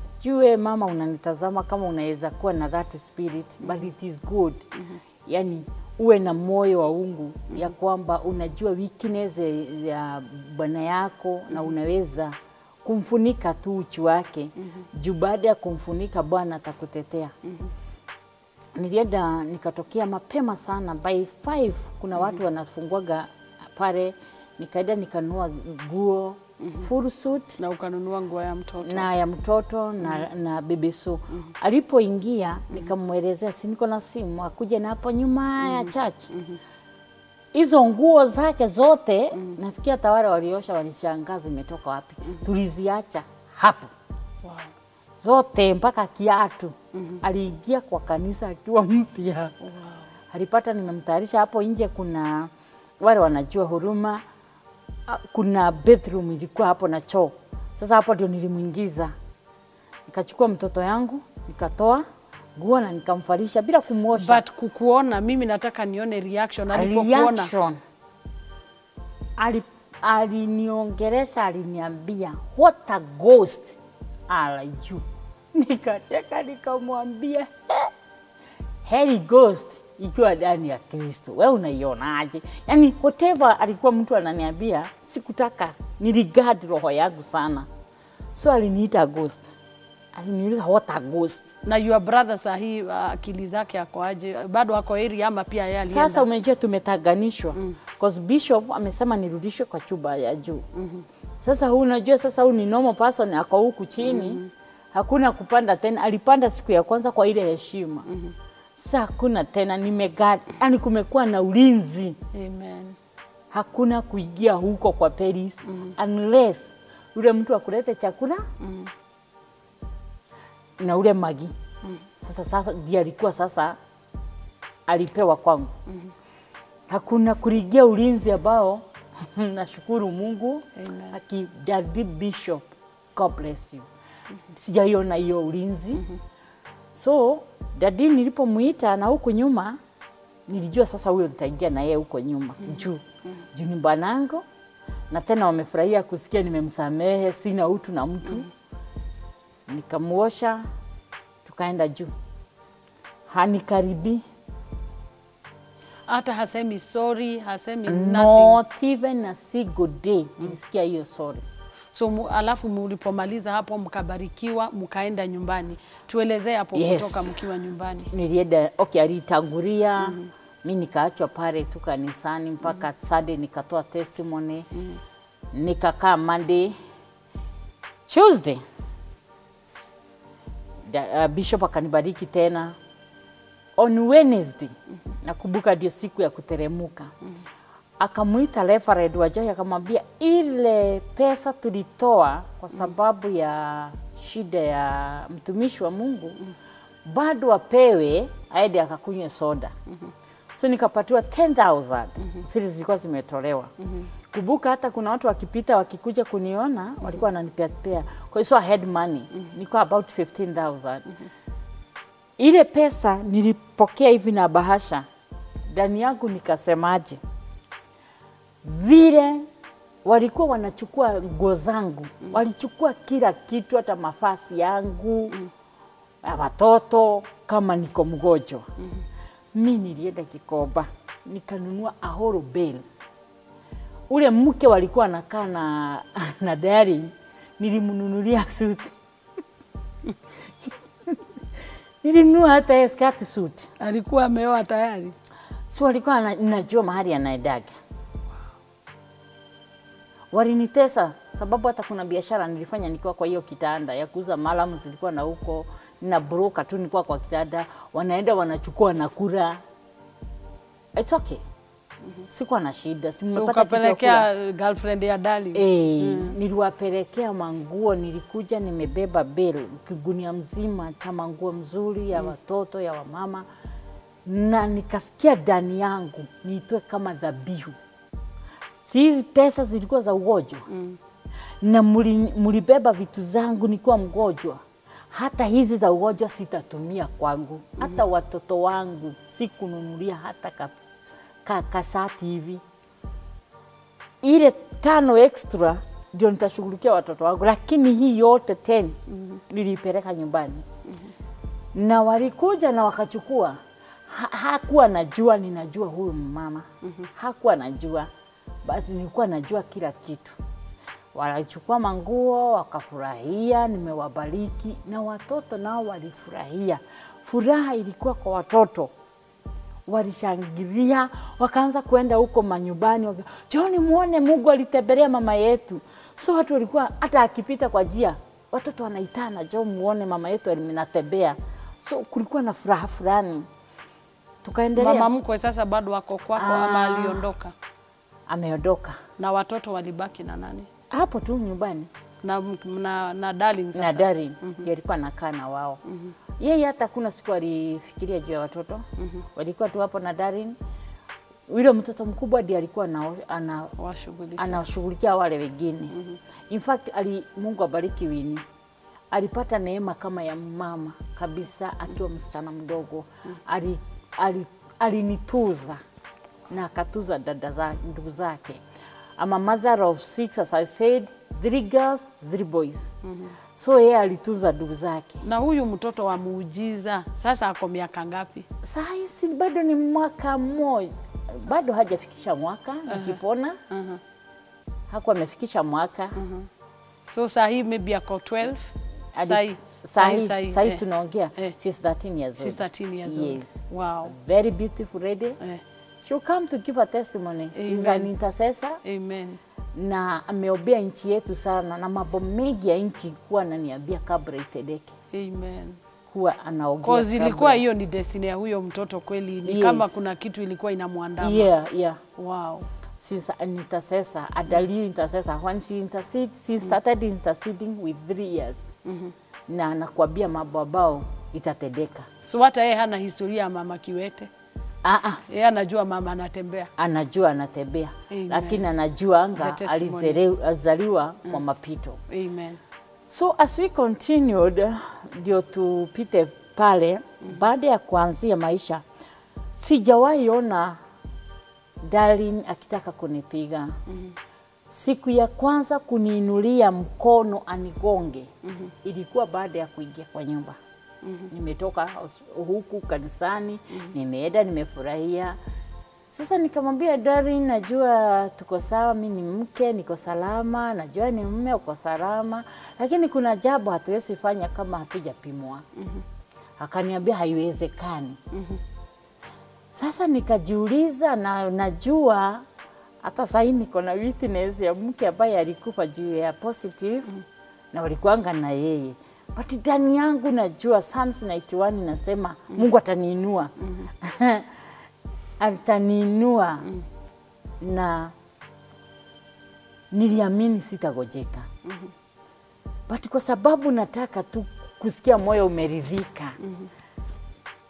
Sijue mama unanitazama kama unaweza kuwa na that spirit, mm -hmm. but it is good. Mm -hmm. Yani uwe na moyo wa ungu ya kwamba unajua weakness ya Bwana yako, mm -hmm. na unaweza kumfunika tu uchi wake, mm -hmm. juu baada ya kumfunika Bwana atakutetea. mm -hmm. Nilienda nikatokea mapema sana by five, kuna watu, mm -hmm. wanafunguaga pale. Nikaenda nikanunua nguo, mm -hmm. full suit, na ukanunua nguo ya mtoto na ya mtoto na, mm -hmm. na bebe. So mm -hmm. alipoingia, mm -hmm. nikamwelezea si niko na simu akuje na hapo nyuma, mm -hmm. ya church, hizo mm -hmm. nguo zake zote, mm -hmm. nafikia tawara waliosha walishangaa zimetoka wapi. mm -hmm. Tuliziacha hapo. Wow. Zote mpaka kiatu. mm -hmm. Aliingia kwa kanisa akiwa mpya. Wow. Alipata nimemtayarisha hapo nje, kuna wale wanajua Huruma, kuna bedroom ilikuwa hapo na choo. Sasa hapo ndio nilimuingiza. Nikachukua mtoto yangu, nikatoa, Guona nikamfalisha bila kumwosha. But kukuona mimi nataka nione reaction alipokuona. Ali aliniongelesha aliniambia what a ghost are you. Nikacheka nikamwambia heri ghost ikiwa ndani ya Kristo. Wewe unaionaje? Yaani whatever alikuwa mtu ananiambia sikutaka niligard roho yangu sana. So aliniita ghost. Aliniuliza what a ghost. Na your brother sahi akili zake akoaje? Bado wako heri ama pia yeye alienda? Sasa umejua tumetaganishwa. Mm. Cause bishop amesema nirudishwe kwa chumba ya juu. Mm -hmm. Sasa huu unajua sasa huu ni normal person ako huku chini. Mm -hmm. Hakuna kupanda tena. Alipanda siku ya kwanza kwa ile heshima. Mm -hmm. Sasa hakuna tena nimegad. Yaani kumekuwa na ulinzi. Amen. Hakuna kuingia huko kwa Peris. Mm -hmm. Unless yule mtu akulete chakula. Mm -hmm. Na ule magi. Mm. Sasa sasa ndiye alikuwa sasa alipewa kwangu. Mm. Hakuna kuingia ulinzi ambao nashukuru Mungu. Amen. Aki Daddy Bishop God bless you. Mm -hmm. Sijaiona hiyo ulinzi. Mm -hmm. So Daddy nilipomuita na huko nyuma nilijua sasa huyo nitaingia na yeye huko nyuma. Mm -hmm. Juu. Mm -hmm. Juu ni banango na tena wamefurahia kusikia nimemsamehe sina utu na mtu. Mm -hmm. Nikamuosha tukaenda juu. Hani karibi. Hata hasemi sorry, hasemi nothing. Not even a single day. Mm. Nisikia hiyo sorry. So mu, alafu mulipomaliza hapo mkabarikiwa, mkaenda nyumbani. Tuelezea hapo yes. Kutoka mkiwa nyumbani. Nilienda, okay, alitangulia. Mm -hmm. Mimi nikaachwa pale tu kanisani mpaka mm -hmm. Sunday nikatoa testimony. Mm -hmm. Nikakaa Monday. Tuesday Uh, Bishop akanibariki tena on Wednesday. Mm -hmm. Nakumbuka ndio siku ya kuteremuka. Mm -hmm. Akamuita Reverend Wajai akamwambia ile pesa tulitoa kwa sababu ya shida ya mtumishi wa Mungu mm -hmm. bado apewe aende akakunywe soda. Mm -hmm. So nikapatiwa ten thousand. Mm -hmm. Siri zilikuwa zimetolewa. Mm -hmm. Kumbuka hata kuna watu wakipita wakikuja kuniona mm -hmm. walikuwa wananipea. Kwa hiyo so I had money. Mm -hmm. Nilikuwa about fifteen thousand. Mm -hmm. Ile pesa nilipokea hivi na bahasha. Ndani yangu nikasemaje? Vile walikuwa wanachukua nguo zangu, mm -hmm. walichukua kila kitu hata mafasi yangu, mm -hmm. ya watoto kama niko mgonjwa. Mm -hmm. Mimi nilienda Gikomba nikanunua a whole bill. Ule mke walikuwa anakaa na na diary nilimununulia suti. Nilinunua hata eskati suti. Alikuwa ameoa tayari. So alikuwa anajua mahali anaedaga. Walinitesa sababu hata kuna biashara nilifanya nikiwa kwa hiyo kitanda ya kuuza malamu zilikuwa na huko na broker tu nilikuwa kwa kitanda wanaenda wanachukua na kura. It's okay. Sikuwa na shida, simepata kitu ya kula. Girlfriend ya dali. Eh, mm. Niliwapelekea manguo, nilikuja nimebeba bill, kigunia mzima cha manguo mzuri ya mm. watoto ya wamama. Na nikasikia ndani yangu niitoe kama dhabihu. Si pesa zilikuwa za ugonjwa. Mm. Na mulibeba vitu zangu nikuwa mgonjwa. Hata hizi za ugonjwa sitatumia kwangu. Hata mm -hmm. watoto wangu sikununulia hata kapi. Kakasati hivi. Ile tano extra ndio nitashughulikia watoto wangu. Lakini hii yote ten mm -hmm. nilipeleka nyumbani. Mm -hmm. Na walikuja na wakachukua. Ha, hakuwa najua ninajua huyu mama. Mm -hmm. Hakuwa najua. Basi nilikuwa najua kila kitu. Walichukua manguo, wakafurahia, nimewabariki. Na watoto nao walifurahia. Furaha ilikuwa kwa watoto. Walishangilia wakaanza kwenda huko manyumbani waka John muone Mungu alitembelea mama yetu. So watu walikuwa hata akipita kwa njia watoto wanaitana John muone mama yetu alinatembea. So kulikuwa na furaha fulani. Tukaendelea. Mama mkwe sasa bado wako kwako kwa ama aliondoka? Ameondoka. Na watoto walibaki na nani? Hapo tu nyumbani. Na na, na darling sasa. Na darling mm -hmm. alikuwa anakaa na wao. Mm -hmm. Yeye hata kuna siku alifikiria juu ya watoto. Mm -hmm. Walikuwa tu hapo na Darin. Yule mtoto mkubwa ndiye alikuwa anawashughulikia ana, wale wengine. Mm -hmm. In fact ali Mungu abariki Wini. alipata neema kama ya mama kabisa akiwa msichana mdogo. Ali, ali, alinituza na akatuza dada za ndugu zake. I'm a mother of six, as I said, three girls, three boys. Mm-hmm. So yeye alituza ndugu zake. Na huyu mtoto wa muujiza sasa ako miaka ngapi? Sasa hizi bado ni mwaka mmoja. Bado hajafikisha mwaka uh-huh. nikipona. Uh-huh. Hakuwa amefikisha mwaka. Uh-huh. So sasa hii maybe ako twelve. Sasa Sahi, Sahi tunaongea. Eh. She's thirteen years old. She's thirteen years old. Yes. Wow. Very beautiful lady. Eh. She'll come to give a testimony. Amen. She's an intercessor. Amen. Na ameobea nchi yetu sana. Na mabomegi ya nchi kuwa ananiambia kabla itedeke. Amen. Kuwa anaogea. Cause ilikuwa hiyo ni destiny ya huyo mtoto kweli. Ni yes. kama kuna kitu ilikuwa inamuandama. Yeah, yeah. Wow. She's an intercessor. A daily intercessor. When she intercedes, she started mm. interceding with three years. Mm-hmm. Na anakuambia mababao itatedeka. So hata yeye hana historia mama Kiwete. Ah ah, yeye anajua mama anatembea. Anajua anatembea. Amen. Lakini anajua anga alizaliwa mm. kwa mapito. Amen. So as we continued ndio tupite pale mm. baada ya kuanzia maisha sijawahi ona darling akitaka kunipiga. Mm. Siku ya kwanza kuniinulia mkono anigonge. Mm -hmm. Ilikuwa baada ya kuingia kwa nyumba. Mm -hmm. Nimetoka huku kanisani, mm -hmm. nimeenda nimefurahia. Sasa nikamwambia Darren, najua tuko sawa, mimi ni mke, niko salama, najua ni mume uko salama, lakini kuna jambo hatuwezi fanya kama hatujapimwa. Mm -hmm. Akaniambia haiwezekani. Mm -hmm. Sasa nikajiuliza na najua hata sahi niko na witness ya mke ambaye alikufa juu ya positive mm. na walikuanga na yeye. But ndani yangu najua Psalms ninety-one inasema mm. Mungu ataniinua. Mm -hmm. Ataniinua mm. na niliamini sitagojeka. Mm -hmm. But kwa sababu nataka tu kusikia moyo umeridhika. Mm -hmm.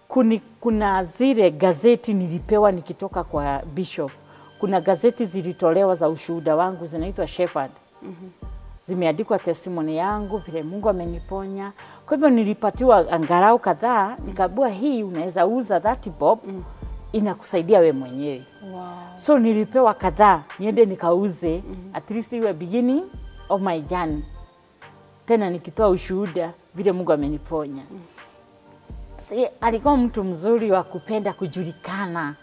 Kuni, kuna zile gazeti nilipewa nikitoka kwa bishop. Kuna gazeti zilitolewa za ushuhuda wangu zinaitwa Shepherd. Mm -hmm. Zimeandikwa testimony yangu vile Mungu ameniponya. Kwa hivyo nilipatiwa angalau kadhaa, nikabua hii unaweza uza thirty bob mm. inakusaidia we mwenyewe. Wow. So nilipewa kadhaa, niende nikauze mm -hmm. at least iwe beginning of my journey. Tena nikitoa ushuhuda vile Mungu ameniponya. Mm. Si, alikuwa mtu mzuri wa kupenda kujulikana.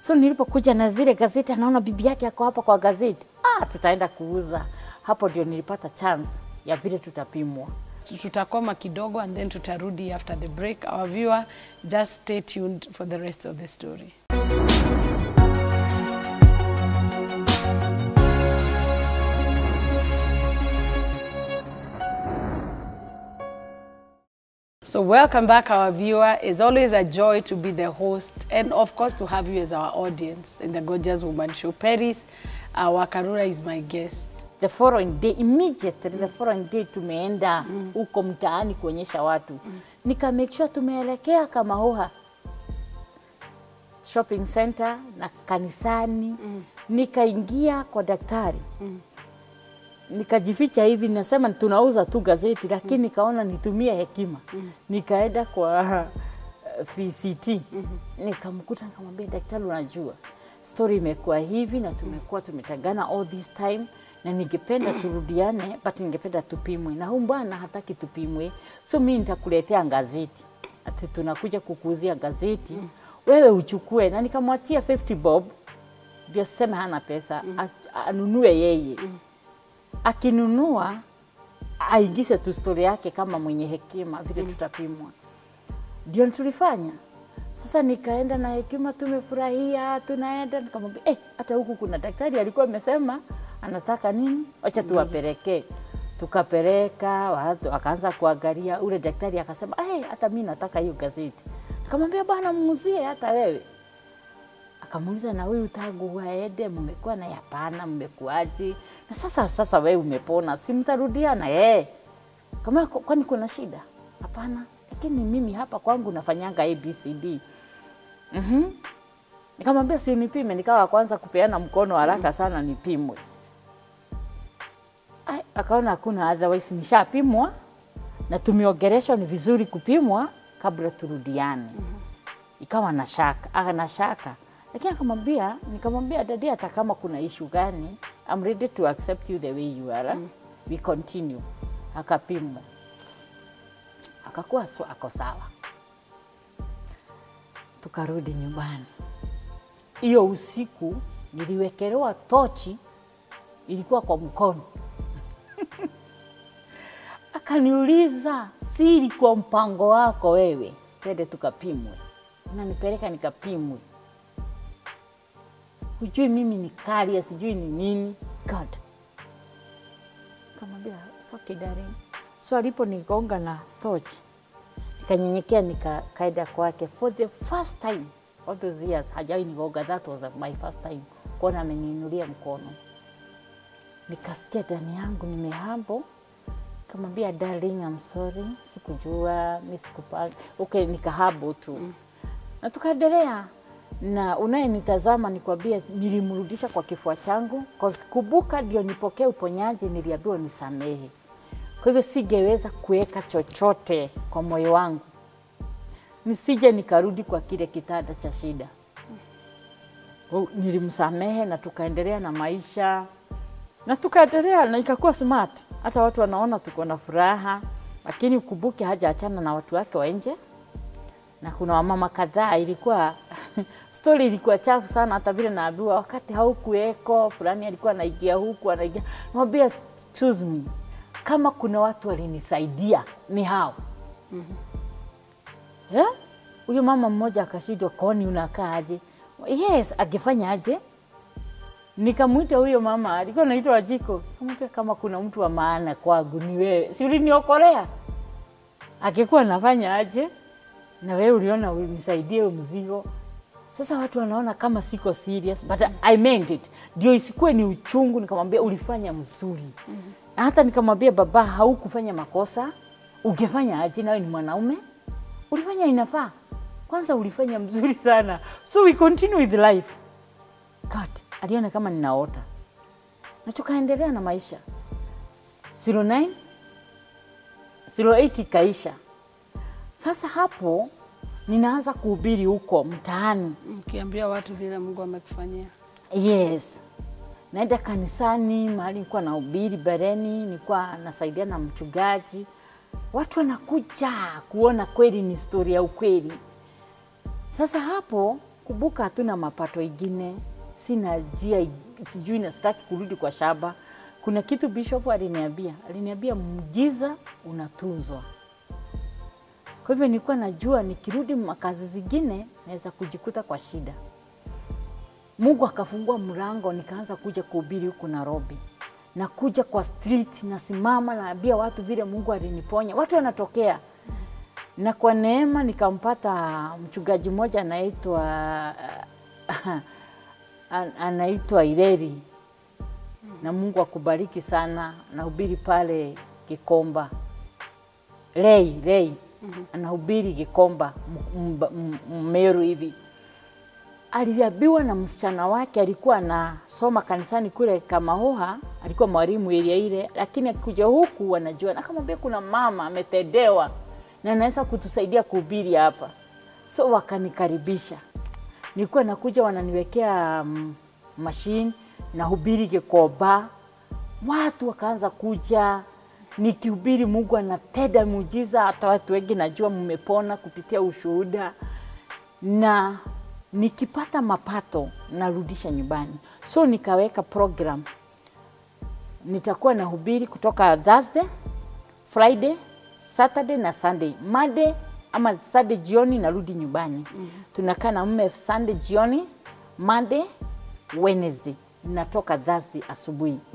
So nilipokuja na zile gazeti naona bibi yake yako hapa kwa gazeti. Ah, tutaenda kuuza. Hapo ndio nilipata chance ya vile tutapimwa. Tutakoma kidogo and then tutarudi after the break. Our viewer, just stay tuned for the rest of the story. So welcome back, our viewer. It's always a joy to be the host and, of course, to have you as our audience in the Gorgeous Woman Show. Peris wa Karura is my guest. The following day, immediately, mm. the following day tumeenda mm. uko mtaani kuonyesha watu. Mm. Nika make sure tumeelekea kama hoha shopping center na kanisani. Mm. Nikaingia kwa daktari. Mm. Nikajificha hivi, nasema tunauza tu gazeti, lakini mm. nikaona nitumia hekima. Mm. Nikaenda kwa P C T. Uh, mm -hmm. Nikamkuta nikamwambia daktari, unajua story imekuwa hivi na tumekuwa tumetagana all this time na ningependa turudiane, but ningependa tupimwe. Na huyu bwana hataki tupimwe. So mimi nitakuletea gazeti. Ati tunakuja kukuuzia gazeti, mm. wewe uchukue. Na nikamwatia fifty bob. Ndio sema hana pesa, mm. anunue yeye. Mm. Akinunua aingize tu story yake kama mwenye hekima vile tutapimwa. Ndio tulifanya. Sasa nikaenda na hekima, tumefurahia, tunaenda nikamwambia eh, hata huku kuna daktari alikuwa amesema anataka nini? Acha tuwapelekee. Tukapeleka, watu wakaanza kuangalia, ule daktari akasema eh, hata mimi nataka hiyo gazeti. Nikamwambia bwana, muuzie hata wewe. Akamuuliza, na wewe utagu waende, mmekuwa na yapana, mmekuaje? Na sasa sasa wewe umepona, si mtarudia na yeye. Kama kwani kuna shida? Hapana. Lakini mimi hapa kwangu nafanyanga A B C D. Mhm. Mm, nikamwambia si nipime, nikawa kwanza kupeana mkono haraka sana nipimwe. Ai, akaona hakuna, otherwise nishapimwa na tumeongeleshwa ni vizuri kupimwa kabla turudiane. Mm-hmm. Ikawa na shaka, aga na shaka. Lakini akamwambia, nikamwambia dadi hata kama kuna issue gani, I'm ready to accept you the way you are. Mm-hmm. We continue. Akapimwa. Akakuwa ako sawa. Tukarudi nyumbani. Iyo usiku niliwekelewa tochi ilikuwa kwa mkono. Akaniuliza, siri kwa mpango wako wewe, twende tukapimwe. Na nipeleka nikapimwe. Hujui mimi ni carrier, sijui ni nini. God. Kamwambia, it's okay darling. So alipo nigonga na tochi. Nikanyenyekea nikakaida kwake for the first time. All those years, hajawahi nigonga, that was my first time. Kuona ameniinulia mkono. Nikasikia ndani yangu nimehambo. Kamwambia darling, I'm sorry, sikujua, misikupanga. Okay, nikahabu tu. Mm. Na tukaendelea. Na unayenitazama nikwambia nilimrudisha kwa kifua changu. Cause kubuka ndio nipokee uponyaji, niliambiwa nisamehe. Kwa hivyo singeweza kuweka chochote kwa moyo wangu. Nisije nikarudi kwa kile kitanda cha shida. Oh, nilimsamehe na tukaendelea na maisha. Na tukaendelea na ikakuwa smart. Hata watu wanaona tuko na furaha, lakini ukumbuke hajaachana na watu wake wa nje. Na kuna wamama kadhaa ilikuwa story ilikuwa chafu sana, hata vile naambiwa wakati haukuweko fulani alikuwa anaigia huku anaigia. Mwambia choose me. Kama kuna watu walinisaidia ni hao. Mhm. Mm eh? Huyo mama mmoja akashindwa koni unakaa aje. Yes, agefanya aje? Nikamuita huyo mama, alikuwa anaitwa Ajiko. Kumbe kama kuna mtu wa maana kwangu ni wewe. Si uliniokolea? Akikuwa anafanya aje? Na wewe uliona unisaidie mzigo. Sasa watu wanaona kama siko serious, but mm-hmm. I meant it. Ndio isikuwe ni uchungu, nikamwambia ulifanya mzuri. Mm-hmm. Hata nikamwambia baba haukufanya makosa. Ungefanya aje na wewe ni mwanaume? Ulifanya inafaa. Kwanza ulifanya mzuri sana. So we continue with life. God. Aliona kama ninaota. Na tukaendelea na maisha. zero nine zero eight ikaisha. Sasa hapo ninaanza kuhubiri huko mtaani. Nikiambia watu vile Mungu amekufanyia. Yes. Naenda kanisani, mahali nilikuwa nahubiri Bereni, nilikuwa nasaidia na mchungaji. Watu wanakuja kuona kweli ni historia ya ukweli. Sasa hapo kubuka hatuna mapato ingine. Sina njia, sijui na sitaki kurudi kwa shamba. Kuna kitu bishop aliniambia, aliniambia muujiza unatunzwa. Kwa hivyo nilikuwa najua nikirudi makazi zingine naweza kujikuta kwa shida. Mungu akafungua mlango, nikaanza kuja kuhubiri huko Nairobi. Na kuja kwa street na simama naambia watu vile Mungu aliniponya. Watu wanatokea. Na kwa neema nikampata mchungaji mmoja anaitwa An, anaitwa Ireri. Na Mungu akubariki sana. Anahubiri pale Gikomba. Lei, lei. Anahubiri Gikomba Mero Ivi. Aliambiwa na msichana wake alikuwa anasoma kanisani kule kama hoha, alikuwa mwalimu ile ile, lakini akikuja huku wanajua. Na akamwambia kuna mama ametedewa na anaweza kutusaidia kuhubiri hapa. So wakanikaribisha. Nilikuwa nakuja wananiwekea um, machine na hubiri Gikomba. Watu wakaanza kuja nikihubiri Mungu anatenda muujiza, hata watu wengi najua mmepona kupitia ushuhuda. Na nikipata mapato narudisha nyumbani. So nikaweka program. Nitakuwa nahubiri kutoka Thursday, Friday, Saturday na Sunday. Monday ama Sunday jioni narudi nyumbani. Mm -hmm. Tunakaa na mume Sunday jioni, Monday, Wednesday, natoka Thursday asubuhi. Mm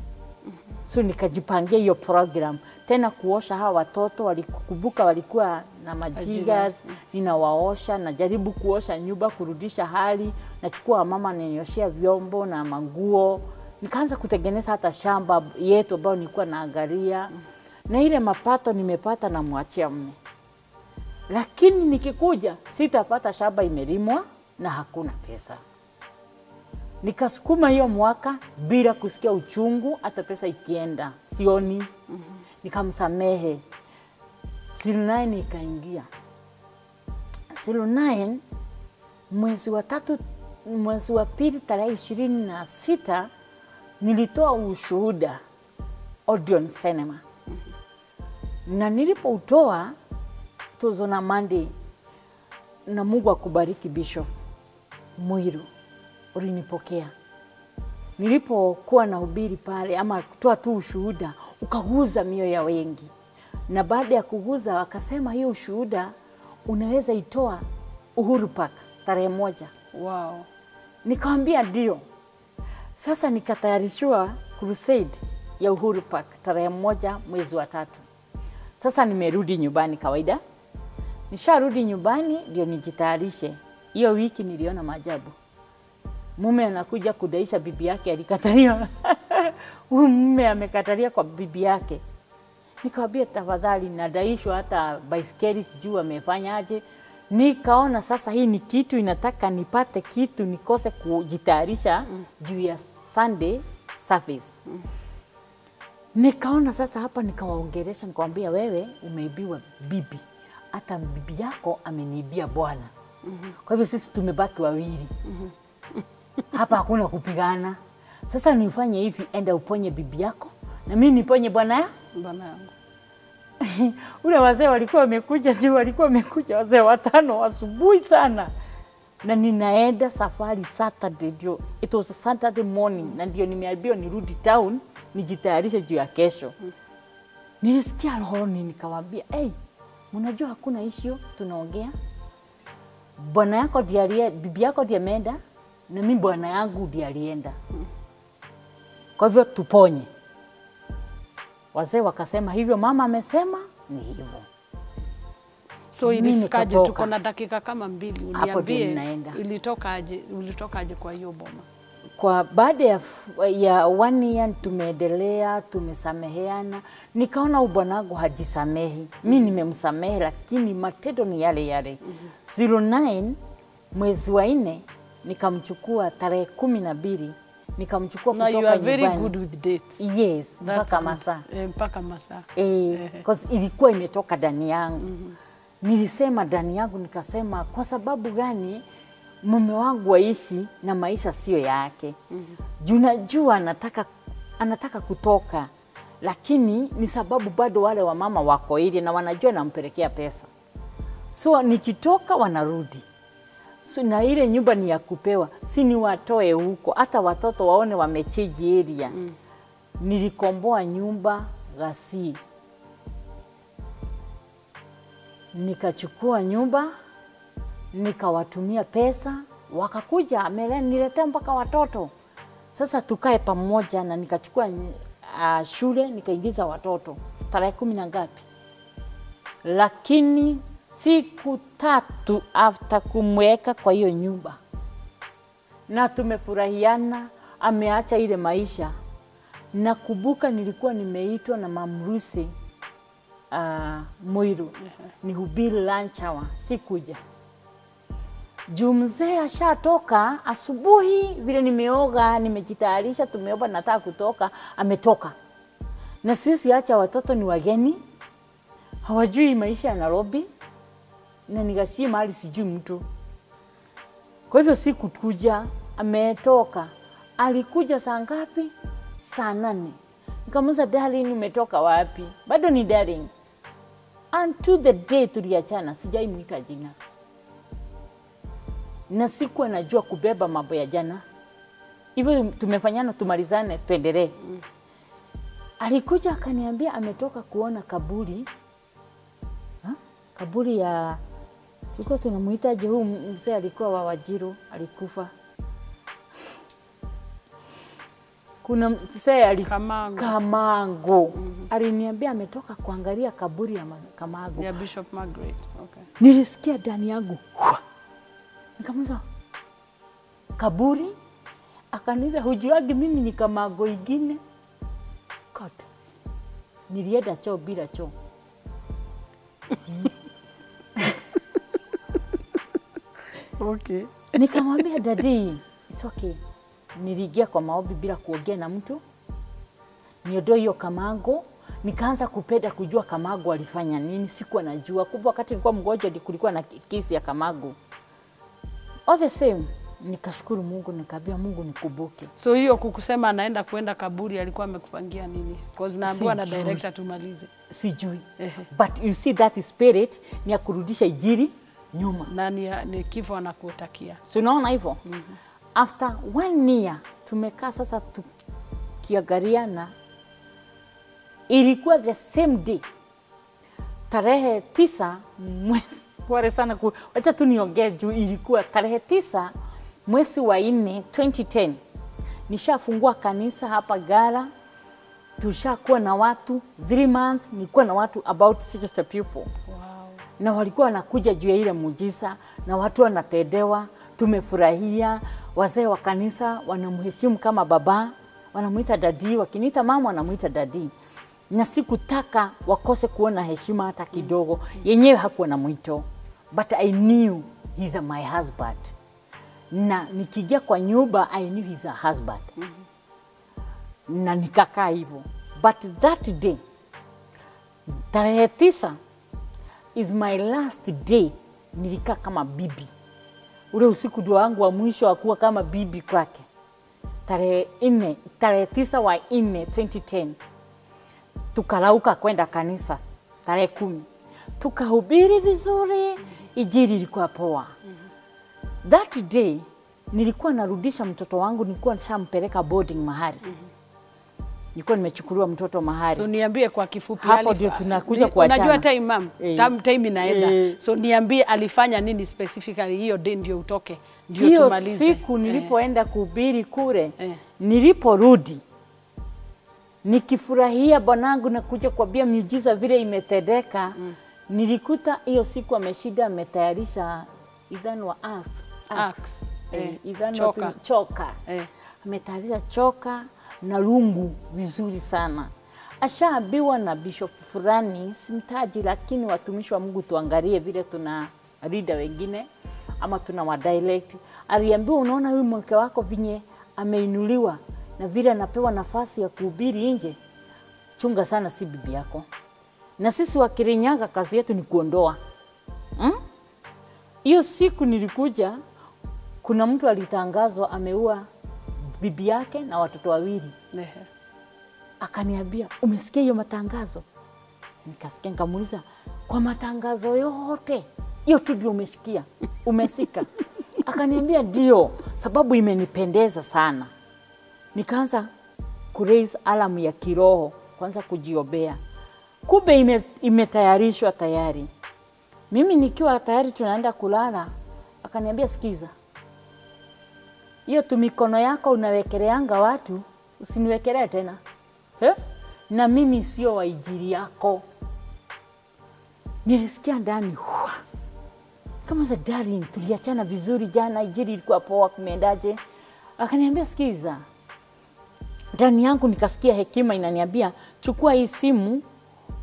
-hmm. So nikajipangia hiyo program. Tena kuosha hawa watoto walikubuka walikuwa na majigas, ninawaosha, najaribu kuosha nyumba kurudisha hali, nachukua mama nanyoshia vyombo na manguo. Nikaanza kutengeneza hata shamba yetu ambao nilikuwa naangalia. Mm -hmm. Na ile mapato nimepata na muachia mume. Lakini nikikuja sitapata shamba imelimwa na hakuna pesa. Nikasukuma hiyo mwaka bila kusikia uchungu hata pesa ikienda sioni. Mm-hmm. Nikamsamehe. Silu nine ikaingia. Silu nine mwezi wa tatu, mwezi wa pili tarehe ishirini na sita nilitoa ushuhuda Odeon Cinema. Na nilipoutoa tozo na Monday na Mungu akubariki Bishop Muiru ulinipokea. Nilipokuwa nahubiri pale ama kutoa tu ushuhuda ukaguza mioyo ya wengi. Na baada ya kuguza wakasema hiyo ushuhuda unaweza itoa Uhuru Park tarehe moja. Wow. Nikamwambia ndio. Sasa nikatayarishwa crusade ya Uhuru Park tarehe moja mwezi wa tatu. Sasa nimerudi nyumbani kawaida. Nisharudi nyumbani ndio nijitayarishe. Hiyo wiki niliona maajabu. Mume anakuja kudaisha bibi yake alikataliwa. Mume amekatalia kwa bibi yake. Nikamwambia tafadhali nadaishwa hata baiskeli sijui amefanya aje. Nikaona sasa hii ni kitu inataka nipate kitu nikose kujitayarisha mm. juu ya Sunday service. Mm. Nikaona sasa hapa nikawaongelesha nikamwambia wewe umeibiwa bibi. Hata bibi yako ameniibia bwana. Mm -hmm. Kwa hivyo sisi tumebaki wawili. Mm -hmm. Hapa hakuna kupigana. Sasa nifanye hivi, enda uponye bibi yako na mimi niponye bwana ya? Bwana yangu. Ule wazee walikuwa wamekuja, juu walikuwa wamekuja wazee watano asubuhi sana. Na ninaenda safari Saturday ndio. It was a Saturday morning na ndio nimeambiwa nirudi town nijitayarishe juu ya kesho. Mm -hmm. Nilisikia roho nikamwambia, "Hey, unajua hakuna issue tunaongea. Bwana yako ndiye bibi yako ndiye ameenda na mimi bwana yangu ndiye alienda. Kwa hivyo tuponye." Wazee wakasema hivyo, mama amesema ni hivyo. So ilifikaje? Tuko na dakika kama mbili, uniambie ilitokaje? Ulitokaje kwa hiyo boma? Kwa baada ya ya one year tumeendelea, tumesameheana. Nikaona bwana wangu hajisamehi. Mimi nimemsamehe lakini matendo ni yale yale. zero nine mwezi wa nne nikamchukua tarehe kumi na mbili nikamchukua kutoka nyumbani. No, you are very good with dates. Yes, mpaka masaa. Eh, mpaka masaa. Eh, because ilikuwa imetoka ndani yangu. Mm -hmm. Nilisema ndani yangu nikasema kwa sababu gani mume wangu aishi na maisha sio yake. Mm -hmm. Junajua anataka anataka kutoka lakini ni sababu bado wale wa mama wako ile na wanajua nampelekea pesa. So nikitoka wanarudi. So na ile nyumba ni ya kupewa, si ni watoe huko hata watoto waone wamecheji area. Mm -hmm. Nilikomboa nyumba Gasi. Nikachukua nyumba nikawatumia pesa, wakakuja ameniletea mpaka watoto. Sasa tukae pamoja na nikachukua uh, shule nikaingiza watoto tarehe kumi na ngapi. Lakini siku tatu after kumweka kwa hiyo nyumba na tumefurahiana, ameacha ile maisha. Na kubuka nilikuwa nimeitwa na mamrusi uh, Muiru ni hubiri lunch hour, sikuja. Jumzee ashatoka asubuhi, vile nimeoga nimejitayarisha tumeoba nataka kutoka, ametoka. Na siwezi acha watoto ni wageni, hawajui maisha ya Nairobi na nigashii mahali sijui mtu. Kwa hivyo siku kuja, ametoka. Alikuja saa ngapi? Saa nane. Nikamuza darling umetoka wapi? Bado ni darling. Until the day tuliachana sijaimuita jina. Na siku anajua kubeba mambo ya jana. Hivyo tumefanyana tumalizane tuendelee. Mm. Alikuja akaniambia ametoka kuona kaburi. Ha? Kaburi ya tulikuwa tunamuitaje huyu mzee alikuwa wa Wajiro alikufa. Kuna mzee alikuwa Kamango. Kamango. Mm -hmm. Aliniambia ametoka kuangalia kaburi ya Kamango. Ya Bishop Margaret. Okay. Nilisikia ndani yangu. Nikamuza kaburi, akaniza hujuagi mimi ni Kamango ingine. God, nilienda choo bila choo. Okay. Nikamwambia daddy, it's okay. Niliingia kwa maombi bila kuongea na mtu. Niodoe hiyo Kamango nikaanza kupenda kujua Kamagu alifanya nini, sikuwa najua. Kumbe wakati nilikuwa mgonjwa kulikuwa na kesi ya Kamagu. All the same, nikashukuru Mungu, nikaambia Mungu nikubuke. So hiyo kukusema anaenda kwenda kaburi alikuwa amekupangia nini? Because naambiwa na director tumalize. Sijui. But you see that spirit ni ya kurudisha ijiri nyuma. Na ni, ni kifo anakuotakia. So unaona hivyo? Mm -hmm. After one year tumekaa sasa tukiangaliana. Ilikuwa the same day. Tarehe tisa mwezi. Pole sana ku. Acha tu niongee juu ilikuwa tarehe tisa mwezi wa nne twenty ten. Nishafungua kanisa hapa Gala. Tushakuwa na watu three months, nilikuwa na watu about sixty people. Wow. Na walikuwa wanakuja juu ya ile muujiza na watu wanatendewa, tumefurahia, wazee wa kanisa wanamheshimu kama baba, wanamuita dadi, wakiniita mama wanamuita dadi. Na sikutaka wakose kuona heshima hata kidogo. Yenyewe hakuwa na mwito. But I knew he's my husband. Na nikigia kwa nyumba, I knew he's a husband. Na nikakaa hivyo. But that day, tarehe tisa, is my last day. Nilikaa kama bibi. Ule usiku ndio wangu wa mwisho hakuwa kama bibi kwake. Tarehe nne, tarehe tisa wa nne, twenty ten. Tukalauka kwenda kanisa tarehe kumi. Tukahubiri vizuri, ijiri ilikuwa poa. That day nilikuwa narudisha mtoto wangu, nilikuwa nishampeleka boarding mahali. Nilikuwa nimechukuliwa mtoto mahali. So niambie kwa kifupi hapo ndio tunakuja kwa chama. Unajua time mom, time time inaenda. So niambie alifanya nini specifically hiyo day ndio utoke, ndio tumalize. Hiyo siku nilipoenda kuhubiri kule, niliporudi nikifurahia bwanangu na kuja kuambia miujiza vile imetendeka. Mm. Nilikuta hiyo siku ameshida ametayarisha idhanwa ax ax eh idhanwa choka, choka. Eh. Ametayarisha choka na lungu vizuri sana. Ashaambiwa na bishop fulani, simtaji, lakini watumishi wa Mungu tuangalie vile tuna leader wengine ama tuna wa dialect. Aliambiwa unaona huyu mke wako vinye ameinuliwa na vile anapewa nafasi ya kuhubiri nje, chunga sana si bibi yako. Na sisi wa Kirinyaga kazi yetu ni kuondoa. Hiyo hmm? siku nilikuja, kuna mtu alitangazwa ameua bibi yake na watoto wawili. Akaniambia, umesikia hiyo matangazo? Nikasikia, nikamuuliza, kwa matangazo yote hiyo tu ndio umesikia? Umesika? Akaniambia ndio, sababu imenipendeza sana. Nikaanza kuraise alamu ya kiroho, kwanza kujiobea. Kumbe ime, imetayarishwa tayari. Mimi nikiwa tayari tunaenda kulala, akaniambia sikiza. Hiyo tu mikono yako unawekeleanga watu, usiniwekelee tena. He? Na mimi sio waijiri yako. Nilisikia ndani, huwa. Kama za darling, tuliachana vizuri jana, ijiri ilikuwa poa, kumeendaje. Akaniambia sikiza. Ndani yangu nikasikia hekima inaniambia, chukua hii simu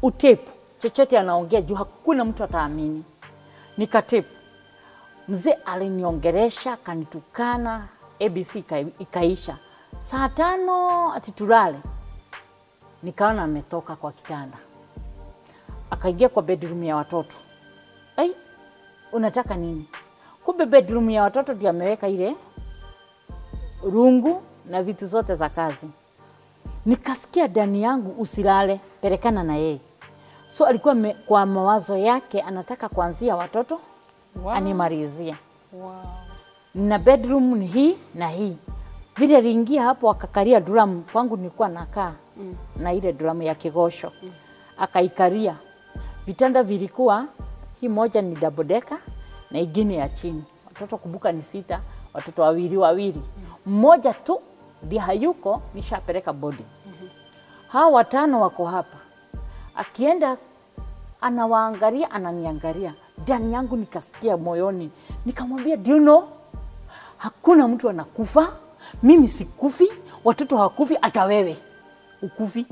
utepu chochote anaongea juu hakuna mtu ataamini. Nikatepu. Mzee aliniongeresha, kanitukana, A B C ikaisha. Saa tano ati tulale. Nikaona ametoka kwa kitanda. Akaingia kwa bedroom ya watoto. Ai, unataka nini? Kumbe bedroom ya watoto ndio ameweka ile rungu na vitu zote za kazi. Nikasikia ndani yangu, usilale, pelekana na yeye. So alikuwa me, kwa mawazo yake anataka kuanzia watoto. Wow. Animalizia. Wow. Na bedroom ni hii na hii. Vile aliingia hapo akakalia drum kwangu nilikuwa nakaa. Mm. Na ile drum ya kigosho. Mm. Akaikalia. Vitanda vilikuwa hii moja ni double decker na ingine ya chini. Watoto kubuka ni sita, watoto wawili wawili. Mm. Mmoja tu ndi hayuko, nishapeleka body. Mm -hmm. Hawa watano wako hapa. Akienda, anawaangalia, ananiangalia. Ndani yangu nikasikia moyoni. Nikamwambia, do you know? Hakuna mtu anakufa, mimi sikufi, watoto hawakufi, hata wewe ukufi.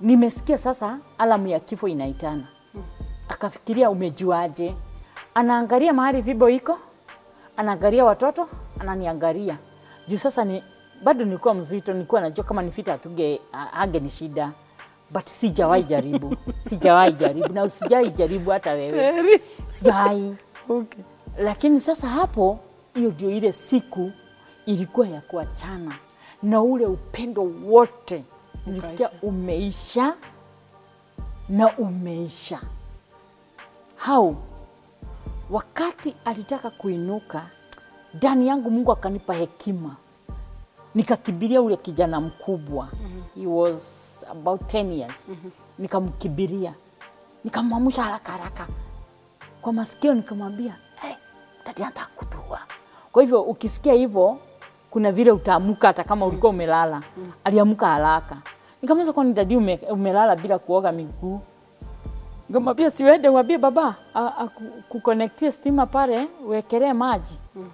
Nimesikia sasa alamu ya kifo inaitana. Mm. Akafikiria umejuaje. Anaangalia mahali vibo iko, anaangalia watoto, ananiangalia. Juu sasa ni bado nilikuwa mzito, nilikuwa najua kama nifita atuge age ni shida. But sijawahi jaribu. Sijawahi jaribu. Na usijawahi jaribu hata wewe. Sijawahi. Okay. Lakini sasa hapo, hiyo ndio ile siku ilikuwa ya kuachana. Na ule upendo wote. Nilisikia umeisha na umeisha. How? Wakati alitaka kuinuka, ndani yangu Mungu akanipa hekima. Nikakibiria ule kijana mkubwa. Mm-hmm. He was about ten years. Mm-hmm. Nikamkibiria. Nikamwamusha haraka haraka. Kwa masikio nikamwambia, "Hey, dadi anataka kutua." Kwa hivyo ukisikia hivyo, kuna vile utaamuka hata kama ulikuwa umelala. Mm-hmm. Aliamuka haraka. Nikamwambia, "Kwa nini dadi ume, umelala bila kuoga miguu?" Nikamwambia, "Siwende, mwambie baba akuconnectie stima pale, wekelee maji." Mm-hmm.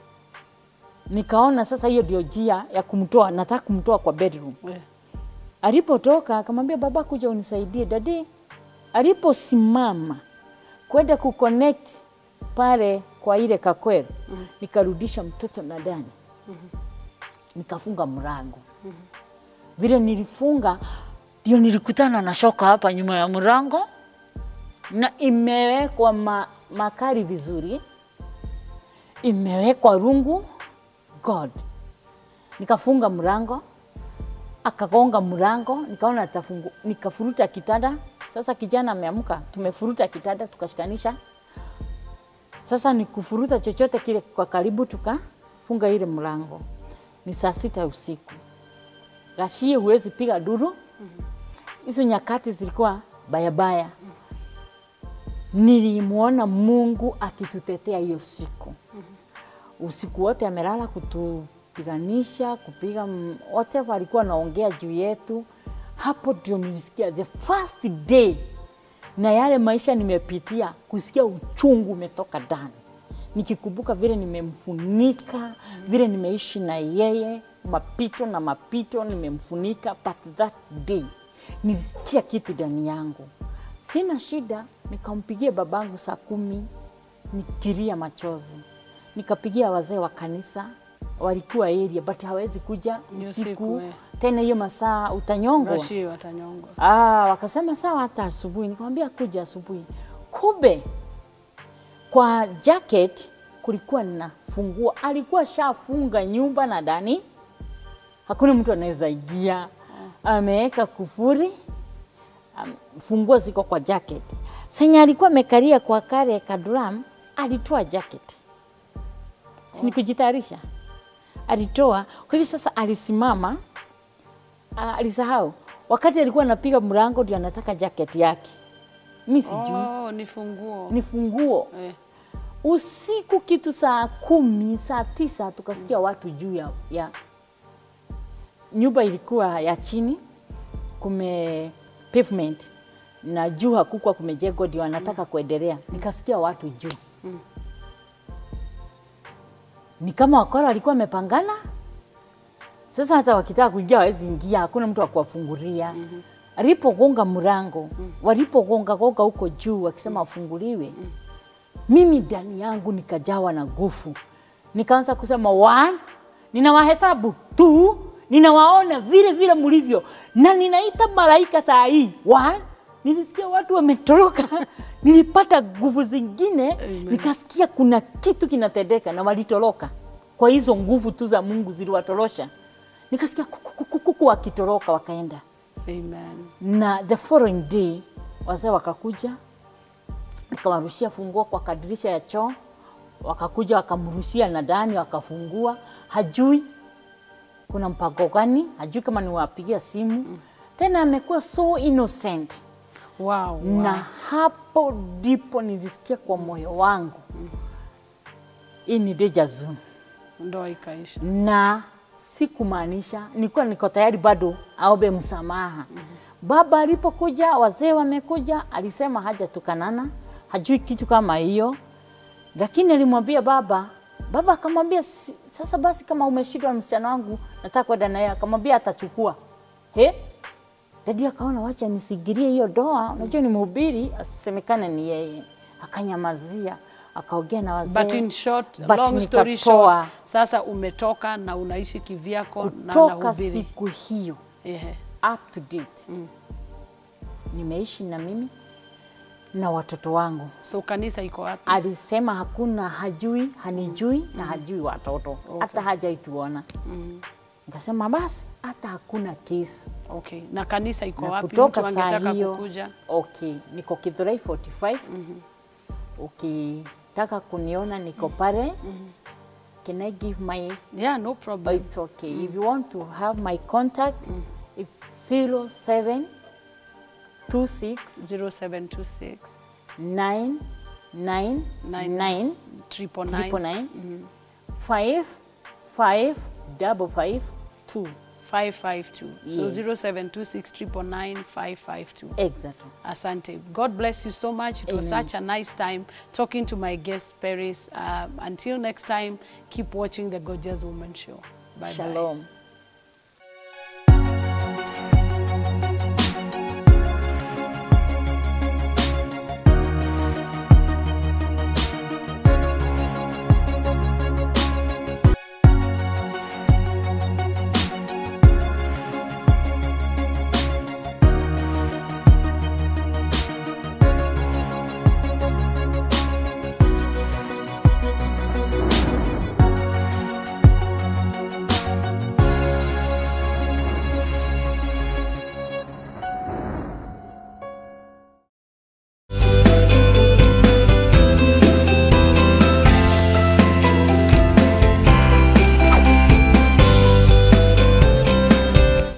Nikaona sasa hiyo ndio njia ya kumtoa, nataka kumtoa kwa bedroom. Yeah. Alipotoka akamwambia, "Baba kuja unisaidie dadi." Aliposimama kwenda kuconnect pale kwa ile kakweli, mm -hmm. nikarudisha mtoto na ndani. Mm -hmm. Nikafunga mlango. Mm -hmm. Vile nilifunga ndio nilikutana na shoka hapa nyuma ya mlango, na imewekwa ma, makari vizuri. Imewekwa rungu God. Nikafunga mlango, akagonga mlango, nikaona atafungu, nikafuruta kitanda. Sasa kijana ameamka, tumefuruta kitanda tukashikanisha. Sasa nikufuruta chochote kile kwa karibu, tukafunga ile mlango. Ni saa sita usiku. Gashie huwezi piga duru. Hizo nyakati zilikuwa baya baya. Nilimuona Mungu akitutetea hiyo siku. Usiku wote amelala kutupiganisha, kupiga wote walikuwa naongea juu yetu. Hapo ndio nilisikia the first day na yale maisha nimepitia, kusikia uchungu umetoka ndani. Nikikumbuka vile nimemfunika, vile nimeishi na yeye, mapito na mapito nimemfunika, but that day nilisikia kitu ndani yangu. Sina shida, nikampigia babangu saa kumi nikilia machozi. Nikapigia wazee wa kanisa, walikuwa area but hawezi kuja usiku tena, hiyo masaa utanyongwa. Rashi watanyongwa. Ah, wakasema sawa hata asubuhi. Nikamwambia kuja asubuhi. Kube kwa jacket kulikuwa na funguo. Alikuwa shafunga nyumba na ndani hakuna mtu anaweza ingia. Ameweka kufuri. Funguo ziko kwa jacket. Senya alikuwa amekalia kwa kare kadram, alitoa jacket. Sini kujitarisha. Alitoa. Kwa hivyo sasa alisimama. Uh, alisahau. Wakati alikuwa anapiga mlango ndio anataka jacket yake. Mimi sijui. Oh, ni funguo. Ni funguo. Eh. Usiku kitu saa kumi, saa tisa tukasikia mm. watu juu ya, ya nyumba ilikuwa ya chini. Kume pavement. Na juu hakukuwa kumejengwa ndio anataka mm. kuendelea. Nikasikia watu juu. Mm. Ni kama wakora walikuwa wamepangana. Sasa hata wakitaka kuingia hawezi ingia, hakuna mtu akuwafungulia. mm -hmm. Alipogonga mlango, mm -hmm. walipogonga goga huko juu wakisema wafunguliwe. mm -hmm. Mimi ndani yangu nikajawa na nguvu. Nikaanza kusema one, ninawahesabu two, ninawaona vile vile mlivyo, na ninaita malaika saa hii. One, nilisikia watu wametoroka. Nilipata nguvu zingine. Amen. Nikasikia kuna kitu kinatendeka na walitoroka. Kwa hizo nguvu tu za Mungu ziliwatorosha. Nikasikia kukukuku wakitoroka wakaenda. Amen. Na the following day wazee wakakuja, nikawarushia funguo kwa kadirisha ya choo. Wakakuja wakamrushia na ndani wakafungua. Hajui kuna mpango gani, hajui kama niwapigia simu. Tena amekuwa so innocent. Wow, wow. Na hapo ndipo nilisikia kwa moyo wangu, hii ni deja vu. Ndio ikaisha. Na sikumaanisha, nilikuwa niko tayari bado aombe msamaha. Mm -hmm. Baba alipokuja, wazee wamekuja, alisema haja tukanana, hajui kitu kama hiyo. Lakini alimwambia baba, baba akamwambia, sasa basi kama umeshindwa msichana wangu, nataka kwenda naye. Akamwambia atachukua. He? Dadi akaona wacha nisigirie hiyo doa. Unajua ni mhubiri, asisemekane ni yeye. Akanyamazia, akaongea na wazee. But in short, but long story short, sasa umetoka na unaishi kivyako na unahubiri. Kutoka siku hiyo. Yeah. Up to date. Mm. nimeishi na mimi na watoto wangu. So kanisa iko wapi? Alisema hakuna, hajui, hanijui na hajui watoto. Okay. Hata hajaituona. Mm. Nikasema basi hata hakuna kesi. Okay. Na kanisa iko wapi? Kutoka angetaka kukuja. Okay, niko Kithurai forty-five. Mhm. Okay, taka kuniona niko pale. Mm-hmm. Can I give my... Yeah, no problem. It's okay. Mm. If you want to have my contact, mm. it's zero seven two six... zero seven two six... nine nine nine... triple nine... five five five five two. five five two. Yes. So zero seven two six triple nine five five two. Exactly. Asante. God bless you so much. It Amen. Was such a nice time talking to my guest, Peris. Um, until next time, keep watching the Gorgeous Woman Show. Bye-bye. Shalom. Bye.